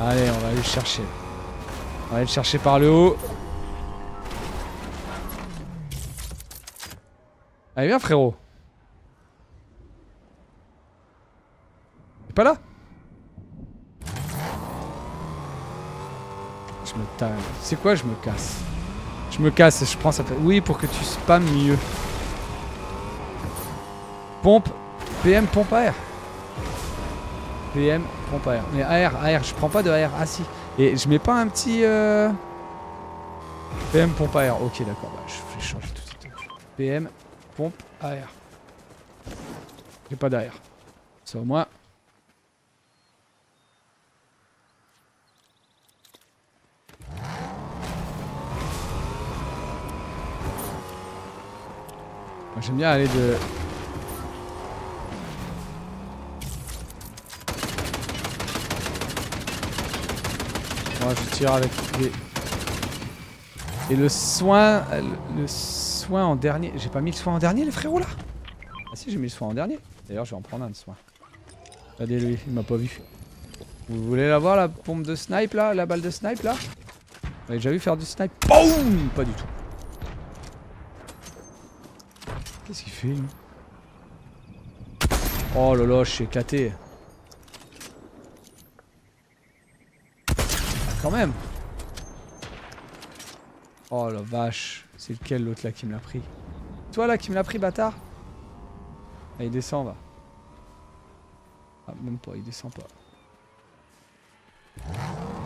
Allez, on va aller le chercher. On va aller le chercher par le haut. Allez, viens, frérot. T'es pas là? Je me taille. C'est quoi, je me casse? Je me casse, je prends ça. Oui, pour que tu spammes mieux. Pompe. P M, pompe à air. P M, pompe à air. Mais A R, A R, je prends pas de A R. Ah si. Et je mets pas un petit... Euh... P M, pompe à air. Ok, d'accord. Bah, je vais changer tout de suite. P M, pompe à air. J'ai pas d'A R. Sur moi. Moi, j'aime bien aller de... Moi je tire avec les... Et le soin... Le soin en dernier... J'ai pas mis le soin en dernier les frérots là? Ah si, j'ai mis le soin en dernier. D'ailleurs je vais en prendre un de soin. Regardez lui, il m'a pas vu. Vous voulez la voir la pompe de snipe là? La balle de snipe là? Vous avez déjà vu faire du snipe? Boum! Pas du tout. Qu'est-ce qu'il fait lui? Oh là là, je suis éclaté. Quand même. Oh la vache. C'est lequel l'autre là qui me l'a pris? Toi là qui me l'a pris bâtard? Ah il descend va. Ah même pas, il descend pas.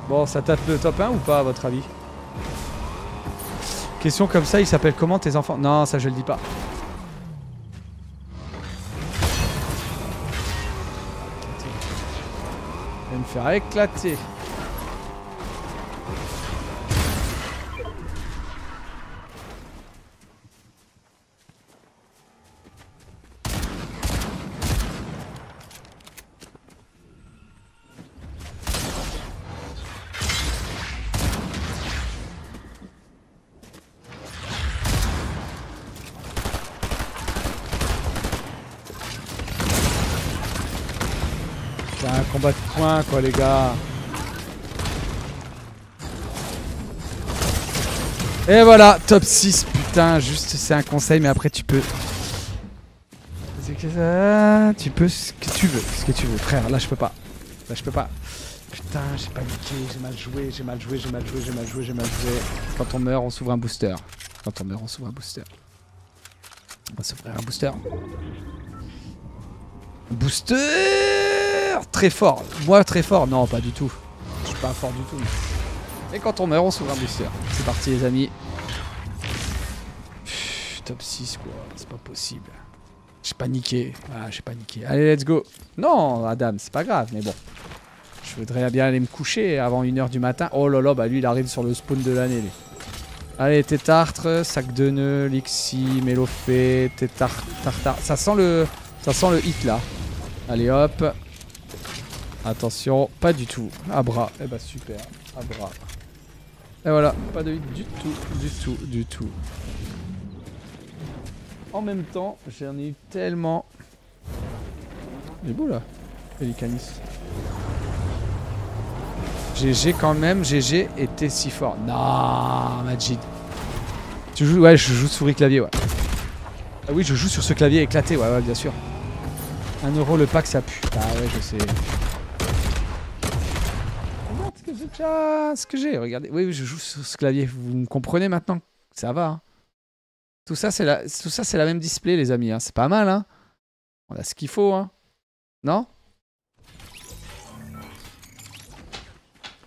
Bon ça tape le top un ou pas à votre avis? Question comme ça, il s'appelle comment tes enfants? Non ça je le dis pas. Je vais me faire éclater. Combat de poing quoi les gars. Et voilà, top six putain, juste c'est un conseil mais après tu peux... C'est que ça... Tu peux ce que tu veux, ce que tu veux frère, là je peux pas. Là je peux pas. Putain j'ai paniqué, j'ai mal joué, j'ai mal joué, j'ai mal joué, j'ai mal joué, j'ai mal joué. Quand on meurt on s'ouvre un booster. Quand on meurt on s'ouvre un booster. On va s'ouvrir un booster. Booster. Très fort, moi très fort, non pas du tout. Je suis pas fort du tout. Mais... Et quand on meurt, on s'ouvre un booster. C'est parti les amis. Pff, top six quoi, c'est pas possible. J'ai paniqué, voilà j'ai paniqué. Allez let's go. Non Adam, c'est pas grave mais bon. Je voudrais bien aller me coucher avant une heure du matin. Oh là là, bah lui il arrive sur le spawn de l'année. Allez tétartre, sac de nœuds, lixi, mélofé, tétartre, tartare. Ça sent le... Ça sent le hit là. Allez hop. Attention, pas du tout. À bras. Eh bah super. À bras. Et voilà, pas de hit du tout, du tout, du tout. En même temps, j'en ai eu tellement. Il est beau là. Pelicanis. G G quand même, G G était si fort. Non, Majid. Tu joues, ouais, je joue souris clavier, ouais. Ah oui, je joue sur ce clavier éclaté, ouais, ouais, bien sûr. Un euro le pack, ça pue. Bah ouais, je sais. Regarde ce que j'ai déjà, ce que j'ai, regardez. Oui, oui, je joue sur ce clavier. Vous me comprenez maintenant? Ça va. Hein. Tout ça, c'est la, tout ça, c'est la même display, les amis. Hein. C'est pas mal, hein. On a ce qu'il faut, hein. Non?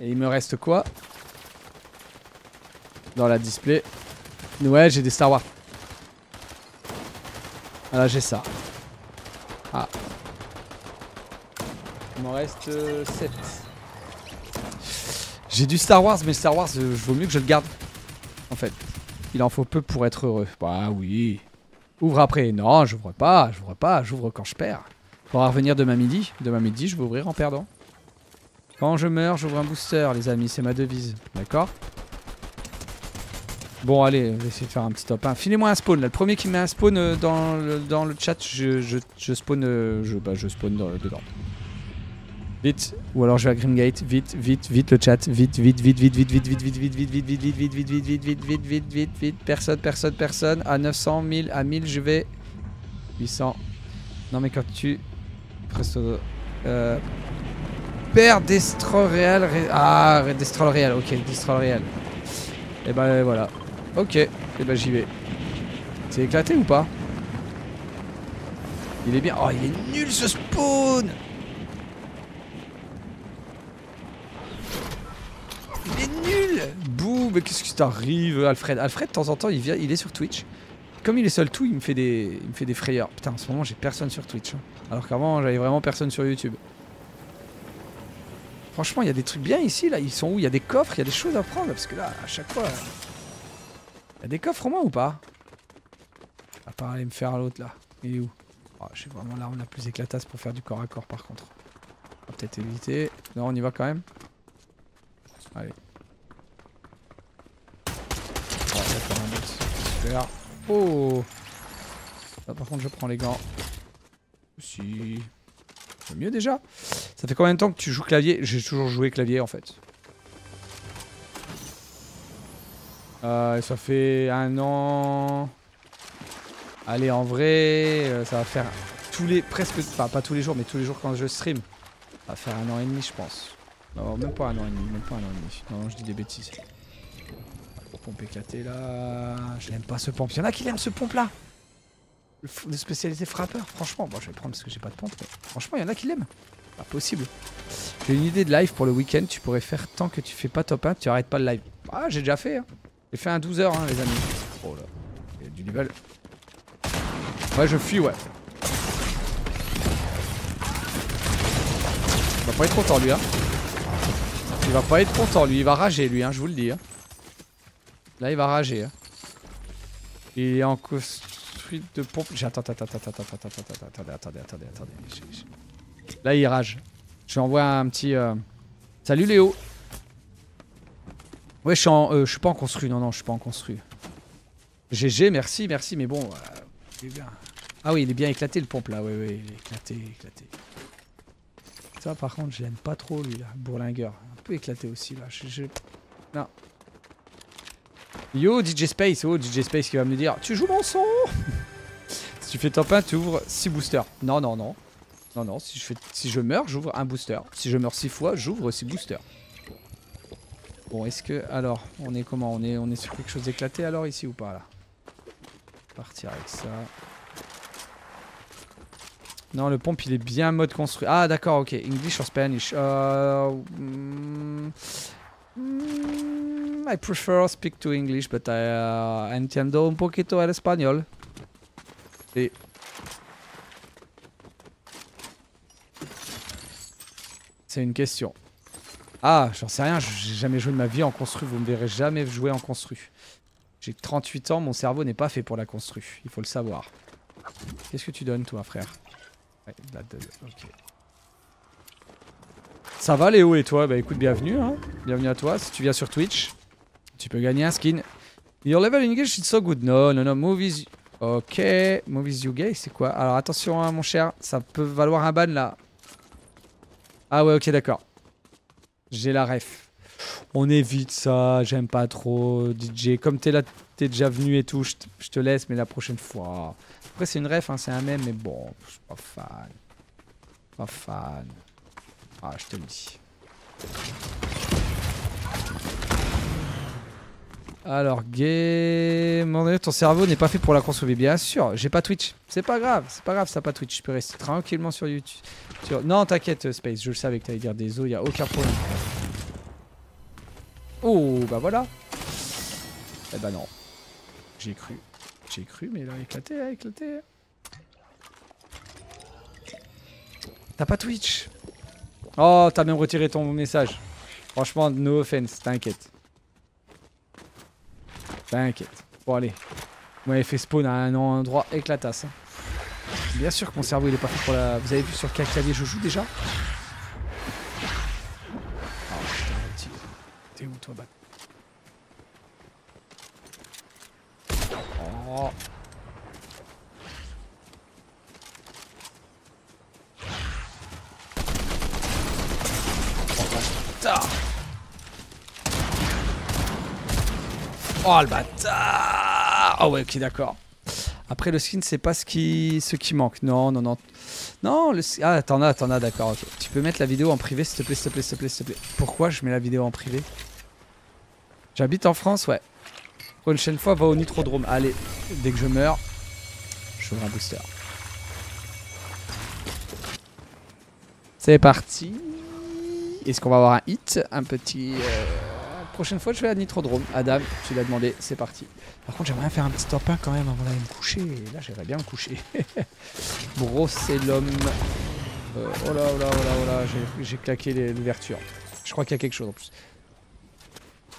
Et il me reste quoi? Dans la display. Ouais, j'ai des Star Wars. Ah là, j'ai ça. Ah. Il m'en reste euh, sept. J'ai du Star Wars, mais Star Wars, euh, vaut mieux que je le garde. En fait. Il en faut peu pour être heureux. Bah oui. Ouvre après. Non, j'ouvre pas, j'ouvre pas, j'ouvre quand je perds. Faudra revenir demain midi. Demain midi, je vais ouvrir en perdant. Quand je meurs, j'ouvre un booster, les amis, c'est ma devise, d'accord? Bon, allez, je vais essayer de faire un petit top un. Hein. Filez-moi un spawn, là, le premier qui met un spawn euh, dans, le, dans le chat, je, je, je spawn, euh, je, bah, je spawn dans, dedans. Vite, ou alors je vais à Grimgate, vite, vite, vite le chat, vite, vite, vite, vite, vite, vite, vite, vite, vite, vite, vite, vite, vite, vite, vite, vite, vite, vite, vite, vite, vite, personne, personne, personne, à neuf cents, mille, à mille, je vais, huit cents, non mais quand tu, presto, euh... Père Destroy Real. Ré... Ah, Destroy Real, ok, Destroy Real. Et bah voilà. Ok, et bah j'y vais. C'est éclaté ou pas? Il est bien. Oh, il est nul ce spawn! Il est nul! Bouh, mais qu'est-ce qui t'arrive, Alfred? Alfred, de temps en temps, il, vient, il est sur Twitch. Comme il est seul tout, il me fait des, il me fait des frayeurs. Putain, en ce moment, j'ai personne sur Twitch. Hein. Alors qu'avant, j'avais vraiment personne sur YouTube. Franchement, il y a des trucs bien ici, là. Ils sont où? Il y a des coffres, il y a des choses à prendre, parce que là, à chaque fois... Il y a des coffres au moins ou pas? À part aller me faire à l'autre, là. Il est où? Oh, j'ai vraiment l'arme la plus éclatasse pour faire du corps à corps, par contre. On va peut-être éviter. Non, on y va quand même. Allez. On va faire un autre. Super. Oh! Là, par contre, je prends les gants. Si... C'est mieux déjà. Ça fait combien de temps que tu joues clavier? J'ai toujours joué clavier en fait. Euh, ça fait un an. Allez, en vrai, ça va faire tous les presque, enfin pas tous les jours, mais tous les jours quand je stream. Ça va faire un an et demi, je pense. Non, même pas un an et demi, même pas un an et demi. Non, non, je dis des bêtises. Pompe éclatée là. Je l'aime pas ce pompe. Il y en a qui l'aiment ce pompe là. De spécialité frappeur, franchement. Bon, je vais prendre parce que j'ai pas de pompe, mais franchement, il y en a qui l'aiment. Pas possible. J'ai une idée de live pour le week-end. Tu pourrais faire tant que tu fais pas top un, tu arrêtes pas le live. Ah, j'ai déjà fait. Hein. J'ai fait un douze heures, hein, les amis. Oh là, il y a du level. Ouais, je fuis, ouais. Il va pas être content, lui. Hein. Il va pas être content, lui. Il va rager, lui, hein, je vous le dis. Hein. Là, il va rager. Hein. Il est en costume. De pompe. J'attends, attends, attends, attends, attends, attends, attendez, attendez, attendez, attendez. Là il rage. Je lui envoie un petit. Euh... Salut Léo. Ouais, je suis en, euh, je suis pas en construit. Non, non, je suis pas en construit. G G, merci, merci, mais bon. Euh, il est bien. Ah oui, il est bien éclaté le pompe là. Ouais, ouais, il est éclaté, éclaté. Ça, par contre, je l'aime pas trop lui là. Bourlingueur. Un peu éclaté aussi là. Je, je... Non. Yo D J Space, oh D J Space qui va me dire tu joues mon son. Si tu fais top un, tu ouvres six boosters. Non, non, non. Non, non, si je, fais... si je meurs, j'ouvre un booster. Si je meurs six fois, j'ouvre six boosters. Bon, est-ce que... Alors, on est comment? On est on est sur quelque chose d'éclaté alors ici ou pas là? Partir avec ça. Non, le pompe il est bien mode construit. Ah d'accord, ok. English or Spanish. Euh... Mm... Mm, I prefer speak to English, but I uh, entiendo un poquito el español. Sí. C'est une question. Ah, j'en sais rien, j'ai jamais joué de ma vie en construit, vous me verrez jamais jouer en construit. J'ai trente-huit ans, mon cerveau n'est pas fait pour la construit, il faut le savoir. Qu'est-ce que tu donnes toi, frère? Ouais, la dead, ok. Ça va Léo et toi? Bah écoute, bienvenue hein. Bienvenue à toi, si tu viens sur Twitch, tu peux gagner un skin. Your level in English is so good. No, no, no, movies... Ok, movies you gay, c'est quoi? Alors attention hein, mon cher, ça peut valoir un ban là. Ah ouais, ok, d'accord. J'ai la ref. On évite ça, j'aime pas trop. D J, comme t'es là, t'es déjà venu et tout, je te, je te laisse, mais la prochaine fois... Après c'est une ref, hein, c'est un mème, mais bon, je suis pas fan. Pas fan. Ah, je te le dis. Alors, gay... Ton cerveau n'est pas fait pour la consommer, bien sûr. J'ai pas Twitch. C'est pas grave, c'est pas grave, ça pas Twitch. Je peux rester tranquillement sur YouTube. Sur... Non, t'inquiète, Space, je le savais que t'allais dire des os, y a aucun problème. Oh, bah voilà. Eh bah non. J'ai cru. J'ai cru, mais il a éclaté, a éclaté. T'as pas Twitch. Oh, t'as même retiré ton message. Franchement, no offense, t'inquiète. T'inquiète. Bon, allez. Vous m'avez fait spawn à un endroit éclatasse. Hein. Bien sûr que mon cerveau, il est pas fait pour la... Vous avez vu sur quel clavier je joue, déjà? Oh, putain, t'es où, toi, bah? Oh. Oh le bâtard! Ah ouais, ok, d'accord. Après le skin, c'est pas ce qui, ce qui manque. Non, non, non. Non, le skin. Ah, t'en as, t'en as, d'accord, ok. Tu peux mettre la vidéo en privé, s'il te plaît, s'il te plaît, s'il te plaît, s'il te plaît. Pourquoi je mets la vidéo en privé? J'habite en France, ouais. Prochaine fois, va au Nitrodrome. Allez, dès que je meurs, je veux un booster. C'est parti. Est-ce qu'on va avoir un hit? Un petit... Euh... Prochaine fois, je vais à Nitrodrome. Adam, tu l'as demandé, c'est parti. Par contre, j'aimerais bien faire un petit top un quand même avant d'aller me coucher. Là, j'aimerais bien me coucher. Brosser l'homme. Euh, oh là, oh là, oh là, oh là, j'ai claqué l'ouverture. Je crois qu'il y a quelque chose en plus.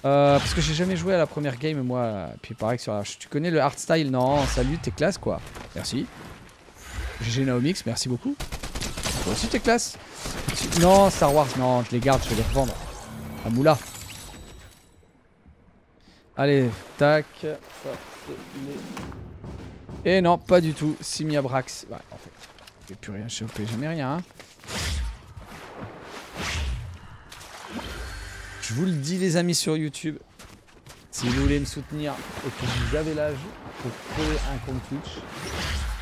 Euh, parce que j'ai jamais joué à la première game, moi. Puis pareil, sur la... tu connais le hardstyle? Non, salut, t'es classe, quoi. Merci. G G Naomix, merci beaucoup. Toi aussi, t'es classe. Non, Star Wars, non, je les garde, je vais les revendre. À Moula. Allez, tac. Et non, pas du tout. Simia Brax. Ouais, en fait, j'ai plus rien chopé, jamais rien. Hein. Je vous le dis, les amis, sur YouTube. Si vous voulez me soutenir et que vous avez l'âge pour créer un compte Twitch,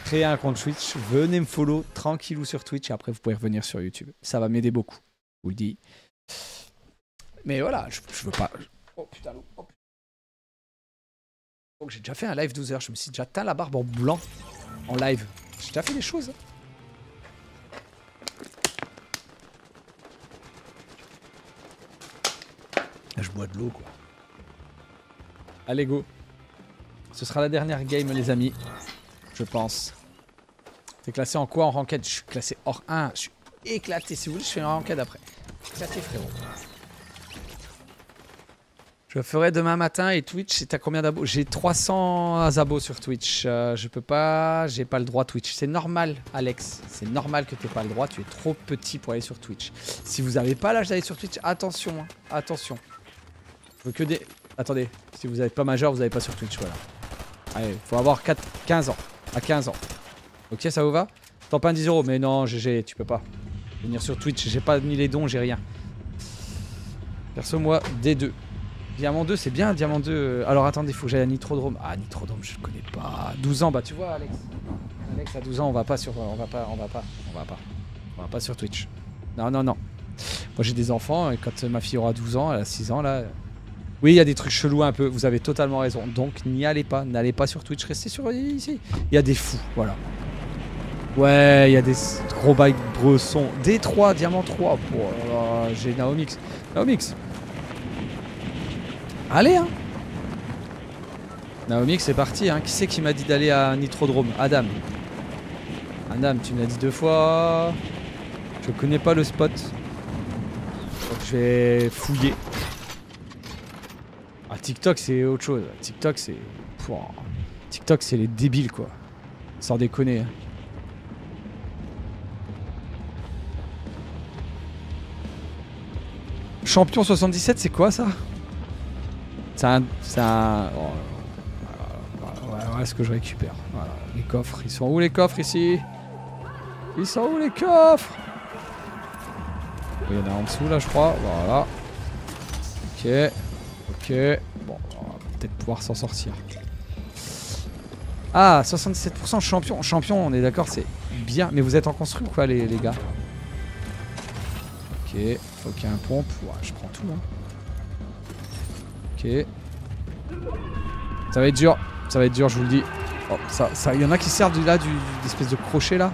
créer un compte Twitch, venez me follow tranquillou sur Twitch et après vous pouvez revenir sur YouTube. Ça va m'aider beaucoup. Je vous le dis. Mais voilà, je, je veux pas. Oh putain, l'eau. Oh, putain. Donc j'ai déjà fait un live douze heures, je me suis déjà teint la barbe en blanc en live. J'ai déjà fait des choses. Là, je bois de l'eau quoi. Allez go. Ce sera la dernière game les amis. Je pense. T'es classé en quoi en ranked? Je suis classé hors un. Je suis éclaté. Si vous voulez je fais un ranked après. Éclaté frérot. Je le ferai demain matin et Twitch, t'as combien d'abos? J'ai trois cents abos sur Twitch. Euh, je peux pas, j'ai pas le droit Twitch. C'est normal, Alex. C'est normal que t'aies pas le droit. Tu es trop petit pour aller sur Twitch. Si vous avez pas l'âge d'aller sur Twitch, attention, hein, attention. Je veux que des. Attendez, si vous n'êtes pas majeur, vous n'allez pas sur Twitch, voilà. Allez, faut avoir quinze ans. À quinze ans. Ok, ça vous va? T'en pas un dix euros, mais non, G G, tu peux pas venir sur Twitch. J'ai pas ni les dons, j'ai rien. Perso, moi, D deux. Diamant deux, c'est bien, Diamant deux. Alors attendez, faut que j'aille à Nitrodrome. Ah, Nitrodrome, je le connais pas. douze ans, bah tu vois, Alex. Alex, à douze ans, on va pas sur... On va pas, on va pas, on va pas. On va pas sur Twitch. Non, non, non. Moi, j'ai des enfants, et quand ma fille aura douze ans, elle a six ans, là... Oui, il y a des trucs chelous un peu, vous avez totalement raison. Donc, n'y allez pas, n'allez pas sur Twitch, restez sur... ici. Il y a des fous, voilà. Ouais, il y a des gros bails bressons. D trois, Diamant trois, pour... Euh, j'ai Naomix. Naomix. Allez hein. Naomix c'est parti hein. Qui c'est qui m'a dit d'aller à Nitrodrome? Adam. Adam tu me l'as dit deux fois. Je connais pas le spot. Donc je vais fouiller. Ah TikTok c'est autre chose. TikTok c'est... TikTok c'est les débiles quoi. Sans déconner hein. champion soixante-dix-sept, c'est quoi ça? C'est un... C'est un... Oh. Voilà, voilà ce que je récupère. Voilà. Les coffres, ils sont où les coffres ici? Ils sont où les coffres? Il y en a en dessous là je crois. Voilà. Ok. Ok. Bon, on va peut-être pouvoir s'en sortir. Ah, soixante-dix-sept pour cent champion. Champion, on est d'accord, c'est bien. Mais vous êtes en construit ou quoi les, les gars? Ok. Faut qu'il y ait un pompe. Ouais, je prends tout hein. Ok. Ça va être dur. Ça va être dur, je vous le dis. Oh, ça, ça, il y en a qui servent là du, d'espèce de crochet là.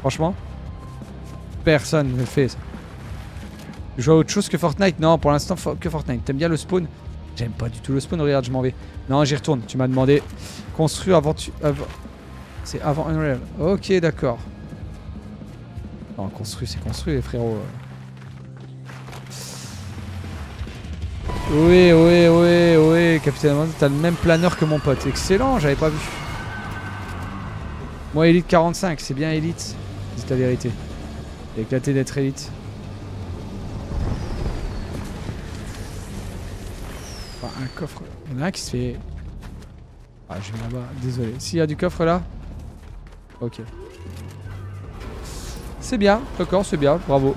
Franchement. Personne ne fait ça. Je vois autre chose que Fortnite. Non, pour l'instant que Fortnite. T'aimes bien le spawn? J'aime pas du tout le spawn. Regarde, je m'en vais. Non, j'y retourne. Tu m'as demandé. Construire avant... Tu... avant... C'est avant Unreal. Ok, d'accord. Non, construire, c'est construire, les frérots. Oui, oui, oui, oui. Capitaine, t'as le même planeur que mon pote. Excellent, j'avais pas vu. Moi, Elite quarante-cinq. C'est bien Elite. C'est la vérité. J'ai éclaté d'être Elite. Un coffre, il y en a un qui se fait... Ah je vais là-bas, désolé. S'il y a du coffre là. Ok. C'est bien, d'accord, c'est bien, bravo.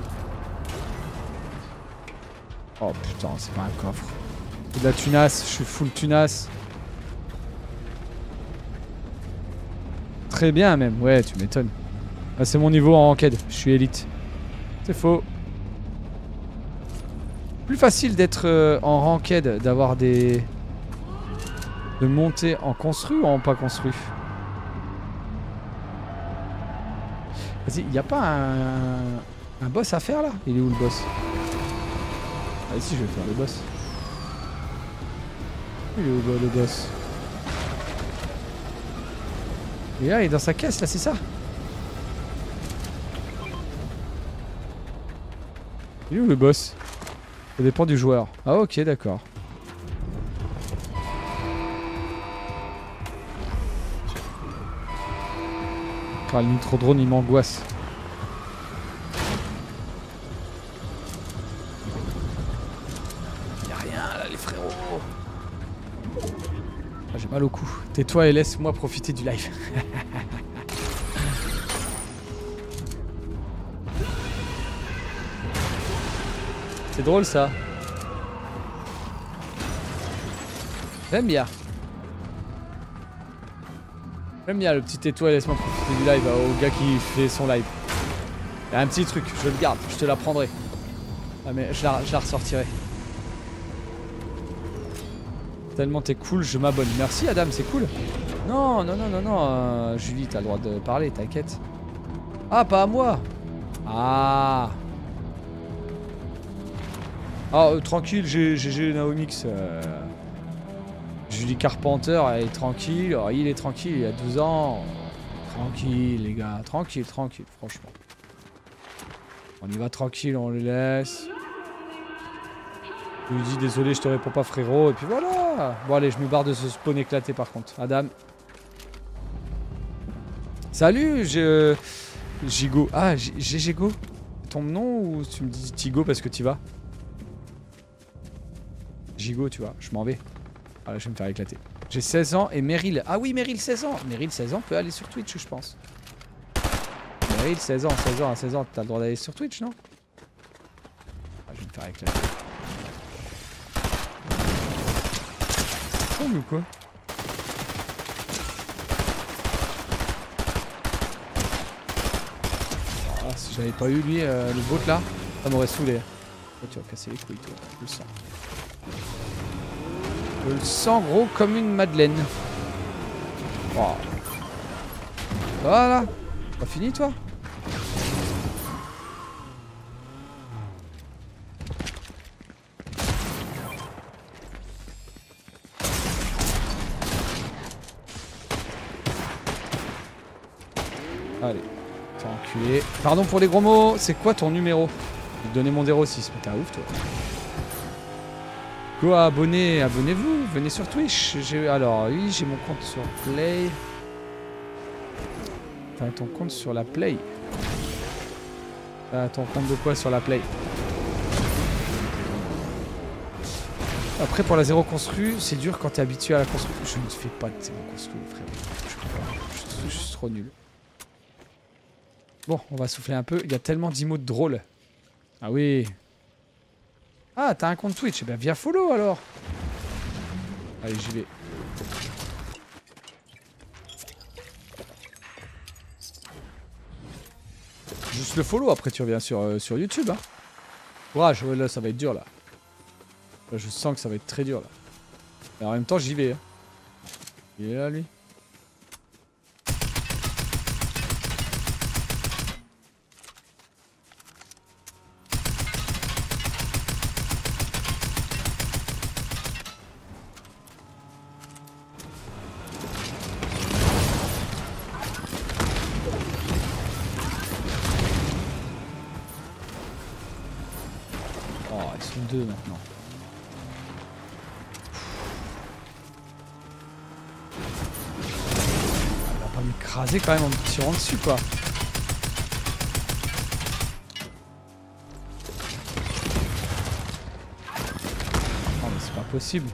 Oh putain, c'est pas un coffre. C'est de la tunasse, je suis full tunasse. Très bien même, ouais tu m'étonnes. Ah, c'est mon niveau en ranked, je suis élite. C'est faux. Plus facile d'être euh, en ranked, d'avoir des... de monter en construit ou en pas construit. Vas-y, il n'y a pas un... un boss à faire là? Il est où le boss? Ah ici je vais faire le boss. Il est où le boss? Et là il est dans sa caisse là, c'est ça? Il est où le boss? Ça dépend du joueur. Ah ok, d'accord. Ah, le nitro-drone il m'angoisse. Y'a rien là les frérots. Ah, j'ai mal au cou. Tais-toi et laisse-moi profiter du live. C'est drôle ça. J'aime bien. J'aime bien le petit étoile, laisse-moi profiter du live au gars qui fait son live. Il y a un petit truc, je le garde, je te la prendrai. Ah mais je la, je la ressortirai. Tellement t'es cool, je m'abonne. Merci Adam, c'est cool. Non, non, non, non, non. Euh, Julie, t'as le droit de parler, t'inquiète. Ah, pas à moi. Ah. Ah euh, tranquille, G G Naomix, euh... Julie Carpenter, elle est tranquille, oh, il est tranquille, il a douze ans. Tranquille les gars, tranquille, tranquille, franchement. On y va tranquille, on les laisse. Je lui dis désolé, je te réponds pas frérot, et puis voilà. Bon allez, je me barre de ce spawn éclaté par contre, Adam. Salut, je... Jigo, ah, G G Go. Ton nom ou tu me dis Tigo parce que t'y vas? Jigo, tu vois, je m'en vais. Ah là, je vais me faire éclater. J'ai seize ans et Meryl. Ah oui, Meryl, seize ans. Meryl, seize ans, peut aller sur Twitch, je pense. Meryl, seize ans, seize ans, à seize ans, t'as le droit d'aller sur Twitch, non? Ah, je vais me faire éclater. Oh, ou quoi? Ah, si j'avais pas eu, lui, euh, le bot là, ça m'aurait saoulé. Oh, tu vas casser les couilles, toi, le sang. Je le sens gros comme une madeleine. Wow. Voilà. Pas fini toi? Allez, t'es enculé. Pardon pour les gros mots, c'est quoi ton numéro? Je vais te donner mon zéro six, mais t'es ouf toi. Go abonnez, abonnez-vous, venez sur Twitch. Alors oui, j'ai mon compte sur Play. T'as ton compte sur la Play? T'as ton compte de quoi sur la Play? Après, pour la zéro constru, c'est dur quand t'es habitué à la constru. Je ne fais pas de zéro constru, frère. Je, je, je suis trop nul. Bon, on va souffler un peu. Il y a tellement d'emotes drôles. Ah oui. Ah, t'as un compte Twitch. Eh bien, viens follow alors. Allez, j'y vais. Juste le follow, après tu reviens sur, euh, sur YouTube. Hein. Courage, ouais, là ça va être dur là. Là je sens que ça va être très dur là. Mais en même temps j'y vais. Hein. Il est là lui. Deux maintenant. On va pas m'écraser quand même en me tirant dessus quoi. Non mais c'est pas possible.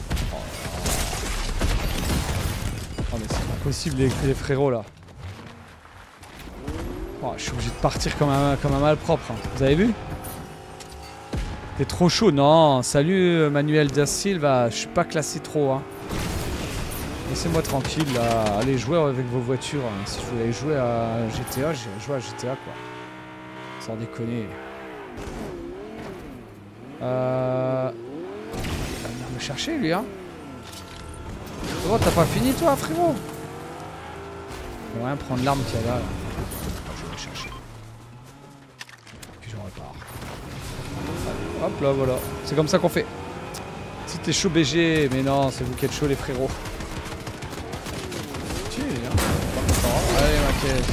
Oh, non mais c'est pas possible les, les frérots là. Oh, je suis obligé de partir comme un, comme un malpropre. Hein. Vous avez vu? T'es trop chaud. Non, salut Manuel Da Silva. Je suis pas classé trop. Hein. Laissez-moi tranquille. Là. Allez jouer avec vos voitures. Hein. Si je voulais jouer à G T A, j'irais jouer à G T A quoi. Sans déconner. Euh... Il va venir me chercher lui. Hein. Oh, t'as pas fini toi frérot? On va rien prendre l'arme qu'il y a là. là. Hop là, voilà. C'est comme ça qu'on fait. Si t'es chaud B G, mais non, c'est vous qui êtes chaud les frérots. Tiens, hein. Allez, ma caisse.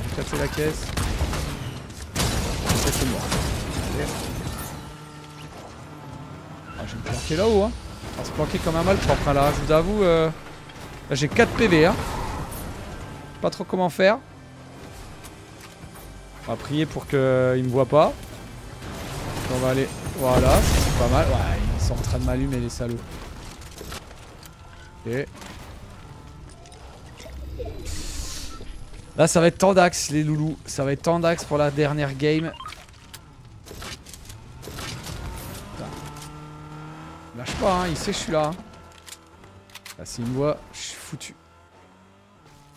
J'ai cassé la caisse. C'est mort. Ah, je vais me planquer là-haut. Hein. On va se planquer comme un malpropre. Hein, là, je vous avoue, euh... là j'ai quatre P V. Hein. Pas trop comment faire. On va prier pour qu'il me voit pas. On va aller. Voilà, c'est pas mal. Ouais, ils sont en train de m'allumer les salauds. Et là ça va être Tandax les loulous. Ça va être Tandax pour la dernière game. Putain. Lâche pas hein, il sait que je suis là. Hein. Là s'il me voit, je suis foutu.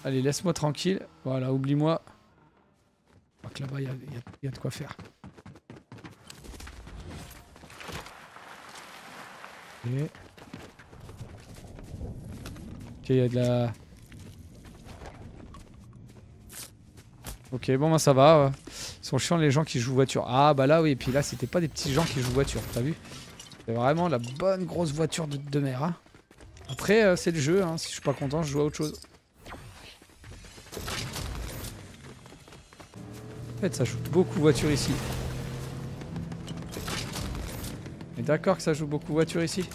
Allez, laisse-moi tranquille. Voilà, oublie-moi. Je crois que là-bas il y a, y, a, y a de quoi faire. Ok, il y a de la... Ok, bon bah ça va. Ouais. Ils sont chiants les gens qui jouent voiture. Ah bah là oui, et puis là c'était pas des petits gens qui jouent voiture, t'as vu? C'est vraiment la bonne grosse voiture de, de mer. Hein. Après euh, c'est le jeu, hein. Si je suis pas content je joue à autre chose. En fait ça joue beaucoup voiture ici. D'accord que ça joue beaucoup voiture ici.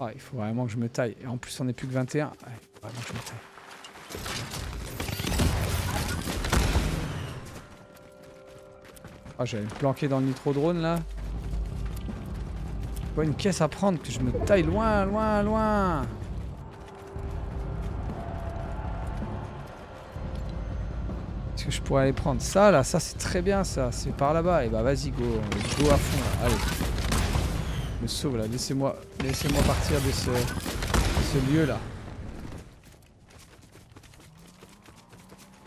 Ah, il faut vraiment que je me taille. Et en plus, on n'est plus que vingt et un. Ouais, il faut vraiment que je me taille. Ah, j'allais me planquer dans le nitro-drone là. Pas une caisse à prendre que je me taille loin, loin, loin. Est-ce que je pourrais aller prendre ça là? Ça c'est très bien ça, c'est par là-bas. Et bah vas-y go, go à fond là. Allez. Je me sauve là, laissez-moi laissez-moi partir de ce, de ce lieu là.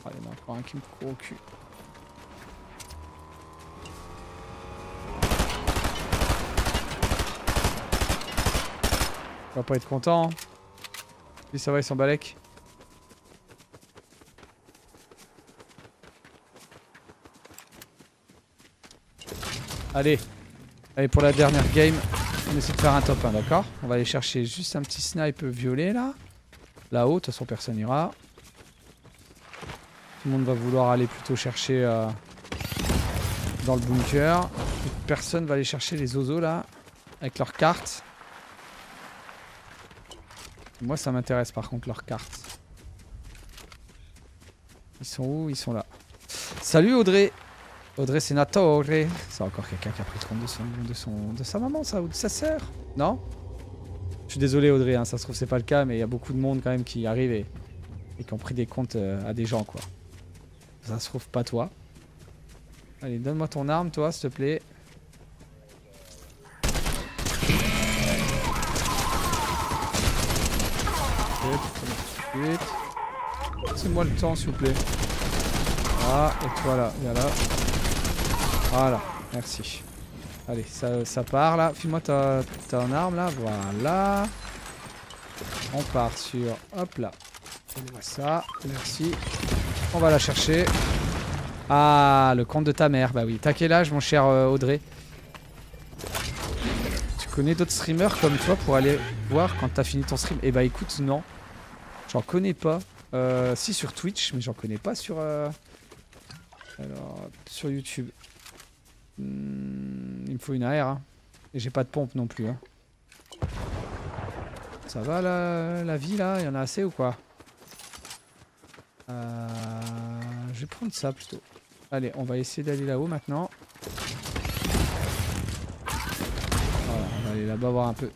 Oh, il y en a encore un qui me court au cul. On va pas être content. Lui ça va, il s'en balèque. Allez, allez pour la dernière game, on essaie de faire un top un, d'accord? On va aller chercher juste un petit snipe violet là. Là-haut, de toute façon personne n'ira. Tout le monde va vouloir aller plutôt chercher euh, dans le bunker. Personne va aller chercher les oiseaux là, avec leurs cartes. Moi ça m'intéresse par contre leurs cartes. Ils sont où? Ils sont là. Salut Audrey. Audrey Senatore. C'est encore quelqu'un qui a pris trente-deux secondes de, son, de sa maman, ça, ou de sa sœur. Non? Je suis désolé Audrey, hein, ça se trouve c'est pas le cas, mais il y a beaucoup de monde quand même qui arrive et, et qui ont pris des comptes euh, à des gens quoi. Ça se trouve pas toi. Allez, donne-moi ton arme toi, s'il te plaît. Laissez-moi le temps, s'il vous plaît. Ah, et toi là, viens là. Voilà, merci. Allez, ça, ça part là. File-moi ta, ta arme là. Voilà. On part sur. Hop là. Fais-moi ça. Merci. On va la chercher. Ah, le compte de ta mère. Bah oui. T'as quel âge, mon cher euh, Audrey? Tu connais d'autres streamers comme toi pour aller voir quand t'as fini ton stream? Eh bah écoute, non. J'en connais pas. Euh, si sur Twitch, mais j'en connais pas sur. Euh... Alors, sur YouTube. Hmm, il me faut une A R. Hein. Et j'ai pas de pompe non plus. Hein. Ça va la, la vie là? Il y en a assez ou quoi? euh, Je vais prendre ça plutôt. Allez, on va essayer d'aller là-haut maintenant. Voilà, on va aller là-bas voir un peu.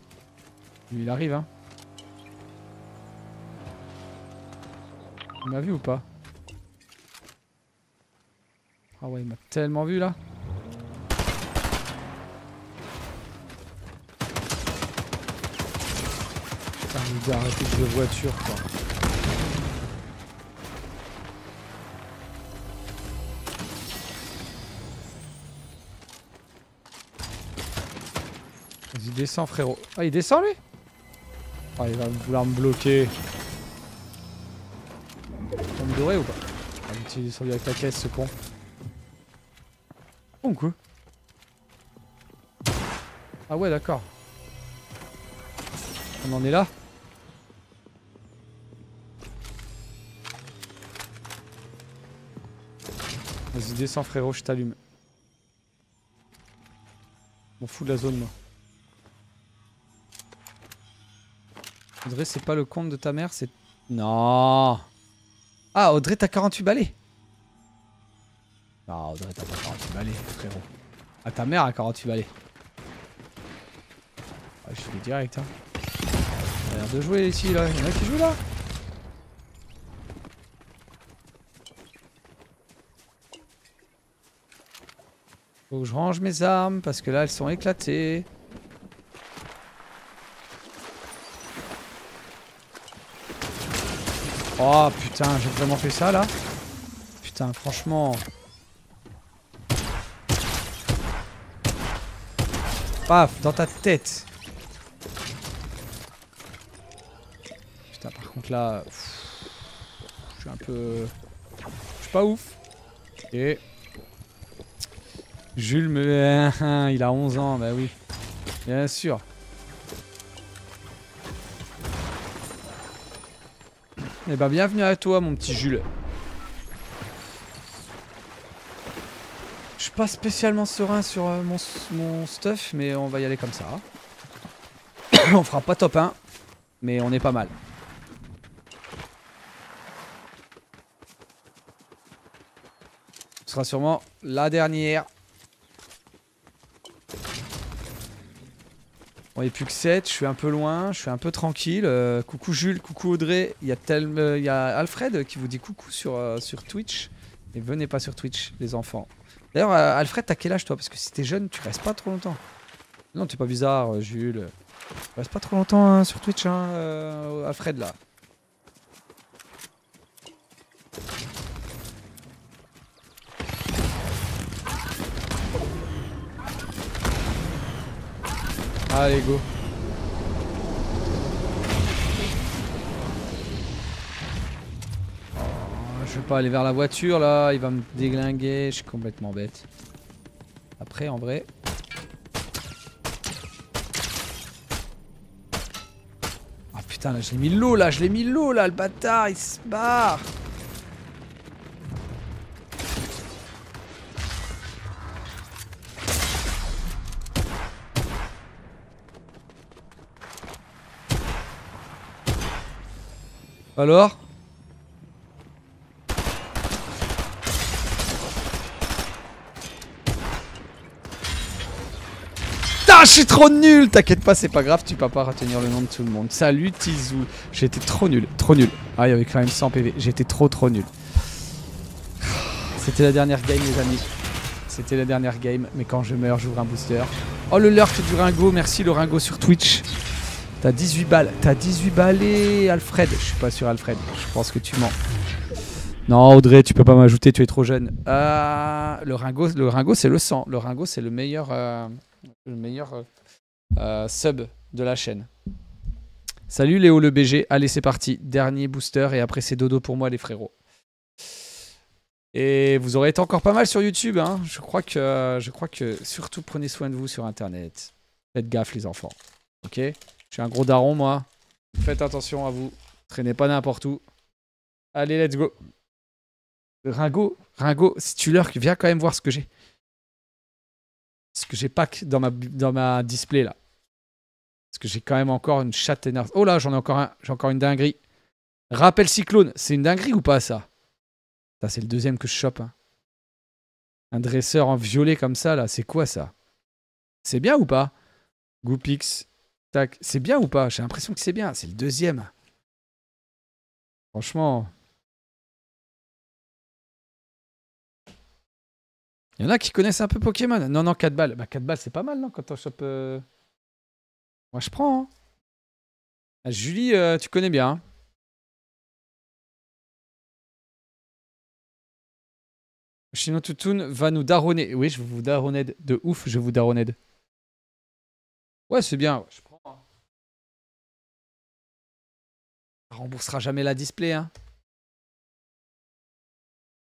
Lui il arrive hein. Il m'a vu ou pas? Ah ouais, il m'a tellement vu là. J'ai arrêté de voiture quoi. Vas-y descend frérot. Ah il descend lui? Ah il va vouloir me bloquer. On me doré ou pas? Ah il est descendu avec la caisse ce con. Bon coup. Ah ouais d'accord. On en est là. Vas-y descends frérot, je t'allume. M'en fous de la zone moi. Audrey c'est pas le compte de ta mère, c'est... Non. Ah Audrey t'as quarante-huit balais. Non Audrey t'as pas quarante-huit balais frérot. Ah ta mère a quarante-huit balais. Ah, je suis direct hein. Ça a l'air de jouer ici là, il y en a qui jouent là. Faut que je range mes armes parce que là elles sont éclatées. Oh putain, j'ai vraiment fait ça là? Putain, franchement. Paf, dans ta tête. Putain, par contre là. Pff, je suis un peu. Je suis pas ouf. Et. Jules me... Il a onze ans, bah oui. Bien sûr. Eh bah ben, bienvenue à toi mon petit Jules. Je suis pas spécialement serein sur euh, mon, mon stuff, mais on va y aller comme ça. On fera pas top un, mais on est pas mal. Ce sera sûrement la dernière. On est plus que sept, je suis un peu loin, je suis un peu tranquille. Euh, coucou Jules, coucou Audrey. Il y, euh, y a Alfred qui vous dit coucou sur, euh, sur Twitch. Et venez pas sur Twitch, les enfants. D'ailleurs, euh, Alfred, t'as quel âge toi? Parce que si t'es jeune, tu restes pas trop longtemps. Non, t'es pas bizarre, euh, Jules. Tu restes pas trop longtemps hein, sur Twitch, hein, euh, Alfred, là. Allez go. Oh, je vais pas aller vers la voiture là, il va me déglinguer, je suis complètement bête. Après en vrai. Ah oh, putain là je l'ai mis l'eau là, je l'ai mis l'eau là, le bâtard il se barre. Alors je suis trop nul. T'inquiète pas, c'est pas grave, tu vas pas retenir le nom de tout le monde. Salut Tizou. J'étais trop nul, trop nul. Ah, il y avait quand même cent P V. J'étais trop trop nul. C'était la dernière game, les amis. C'était la dernière game, mais quand je meurs, j'ouvre un booster. Oh, le lurk du Ringo. Merci le Ringo sur Twitch. T'as dix-huit balles. T'as dix-huit balles et Alfred. Je suis pas sûr, Alfred. Je pense que tu mens. Non, Audrey, tu peux pas m'ajouter, tu es trop jeune. Euh, le Ringo, le Ringo c'est le sang. Le Ringo, c'est le meilleur, euh, le meilleur euh, sub de la chaîne. Salut Léo le B G. Allez, c'est parti. Dernier booster et après, c'est dodo pour moi, les frérots. Et vous aurez été encore pas mal sur YouTube. Hein. Je crois que, je crois que surtout, prenez soin de vous sur Internet. Faites gaffe, les enfants. Ok? Je suis un gros daron, moi. Faites attention à vous. Traînez pas n'importe où. Allez, let's go. Ringo, Ringo, si tu lurk, viens quand même voir ce que j'ai. Ce que j'ai pack dans ma, dans ma display là. Parce que j'ai quand même encore une chatte énerve. Oh là, j'en ai encore un, j'ai encore une dinguerie. Rappel cyclone, c'est une dinguerie ou pas ça? Ça c'est le deuxième que je chope. Hein. Un dresseur en violet comme ça là, c'est quoi ça? C'est bien ou pas? Goopix, tac, c'est bien ou pas? J'ai l'impression que c'est bien, c'est le deuxième. Franchement... Il y en a qui connaissent un peu Pokémon. Non, non, quatre balles. Bah, quatre balles, c'est pas mal, non, quand on chope... Euh... Moi, je prends. Hein. Ah, Julie, euh, tu connais bien. Hein. Shino Tutun va nous daronner. Oui, je vous daronnais de ouf, je vous daronnais. Ouais, c'est bien. Ouais, je prends. Hein. Ça remboursera jamais la display. Hein.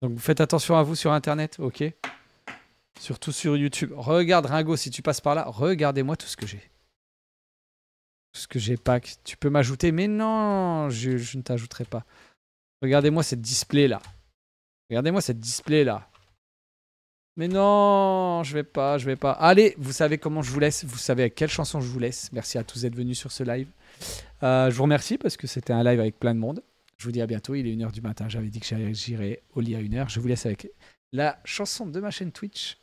Donc, faites attention à vous sur Internet, ok? Surtout sur YouTube. Regarde Ringo, si tu passes par là, regardez-moi tout ce que j'ai. Tout ce que j'ai pack. Tu peux m'ajouter, mais non, je, je ne t'ajouterai pas. Regardez-moi cette display là. Regardez-moi cette display là. Mais non, je vais pas, je vais pas. Allez, vous savez comment je vous laisse, vous savez à quelle chanson je vous laisse. Merci à tous d'être venus sur ce live. Euh, je vous remercie parce que c'était un live avec plein de monde. Je vous dis à bientôt, il est une heure du matin. J'avais dit que j'irais au lit à une heure. Je vous laisse avec la chanson de ma chaîne Twitch.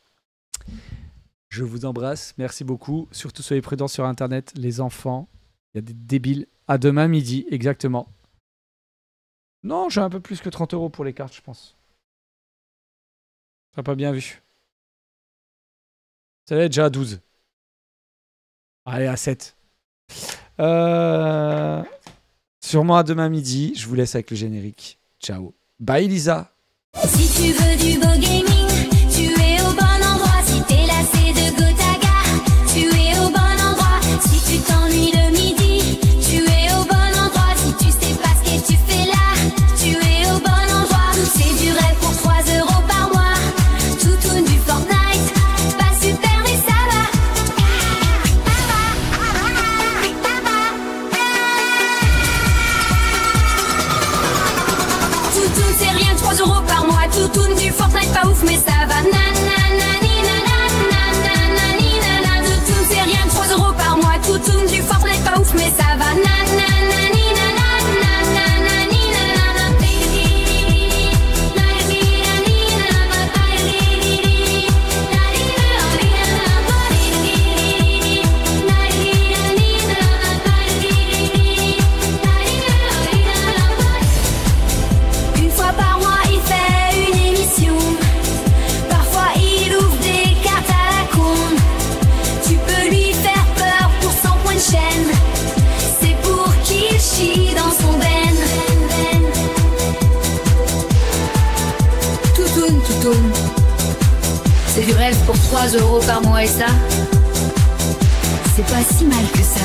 Je vous embrasse, merci beaucoup. Surtout soyez prudents sur Internet, les enfants. Il y a des débiles. À demain midi, exactement. Non, j'ai un peu plus que trente euros pour les cartes, je pense. Ça n'a pas bien vu. Ça va être déjà à douze. Allez, à sept. Euh... Sûrement à demain midi. Je vous laisse avec le générique. Ciao. Bye, Elisa. Si tu veux du beau gaming, tu es au bon endroit. Si t'es lassé de Gotaga, tu es au bon endroit. Si tu t'ennuies le midi, tu es au bon endroit. Si tu sais pas ce que tu fais là, tu es au bon endroit. C'est du rêve pour trois euros par mois. Tout tourne du Fortnite, pas super mais ça va. Tout tourne c'est rien, trois euros par mois. Tout tourne du Fortnite, pas ouf mais ça va. Nanananina, tout tourne c'est rien, trois euros par mois. Tout tourne du Fortnite, pas ouf mais ça va. Nanananina, c'est du rêve pour trois euros par mois et ça, c'est pas si mal que ça.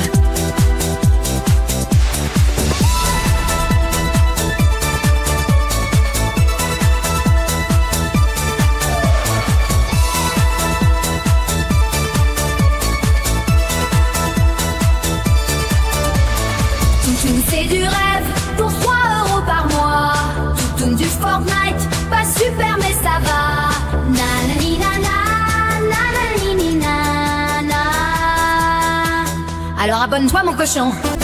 Abonne-toi mon cochon.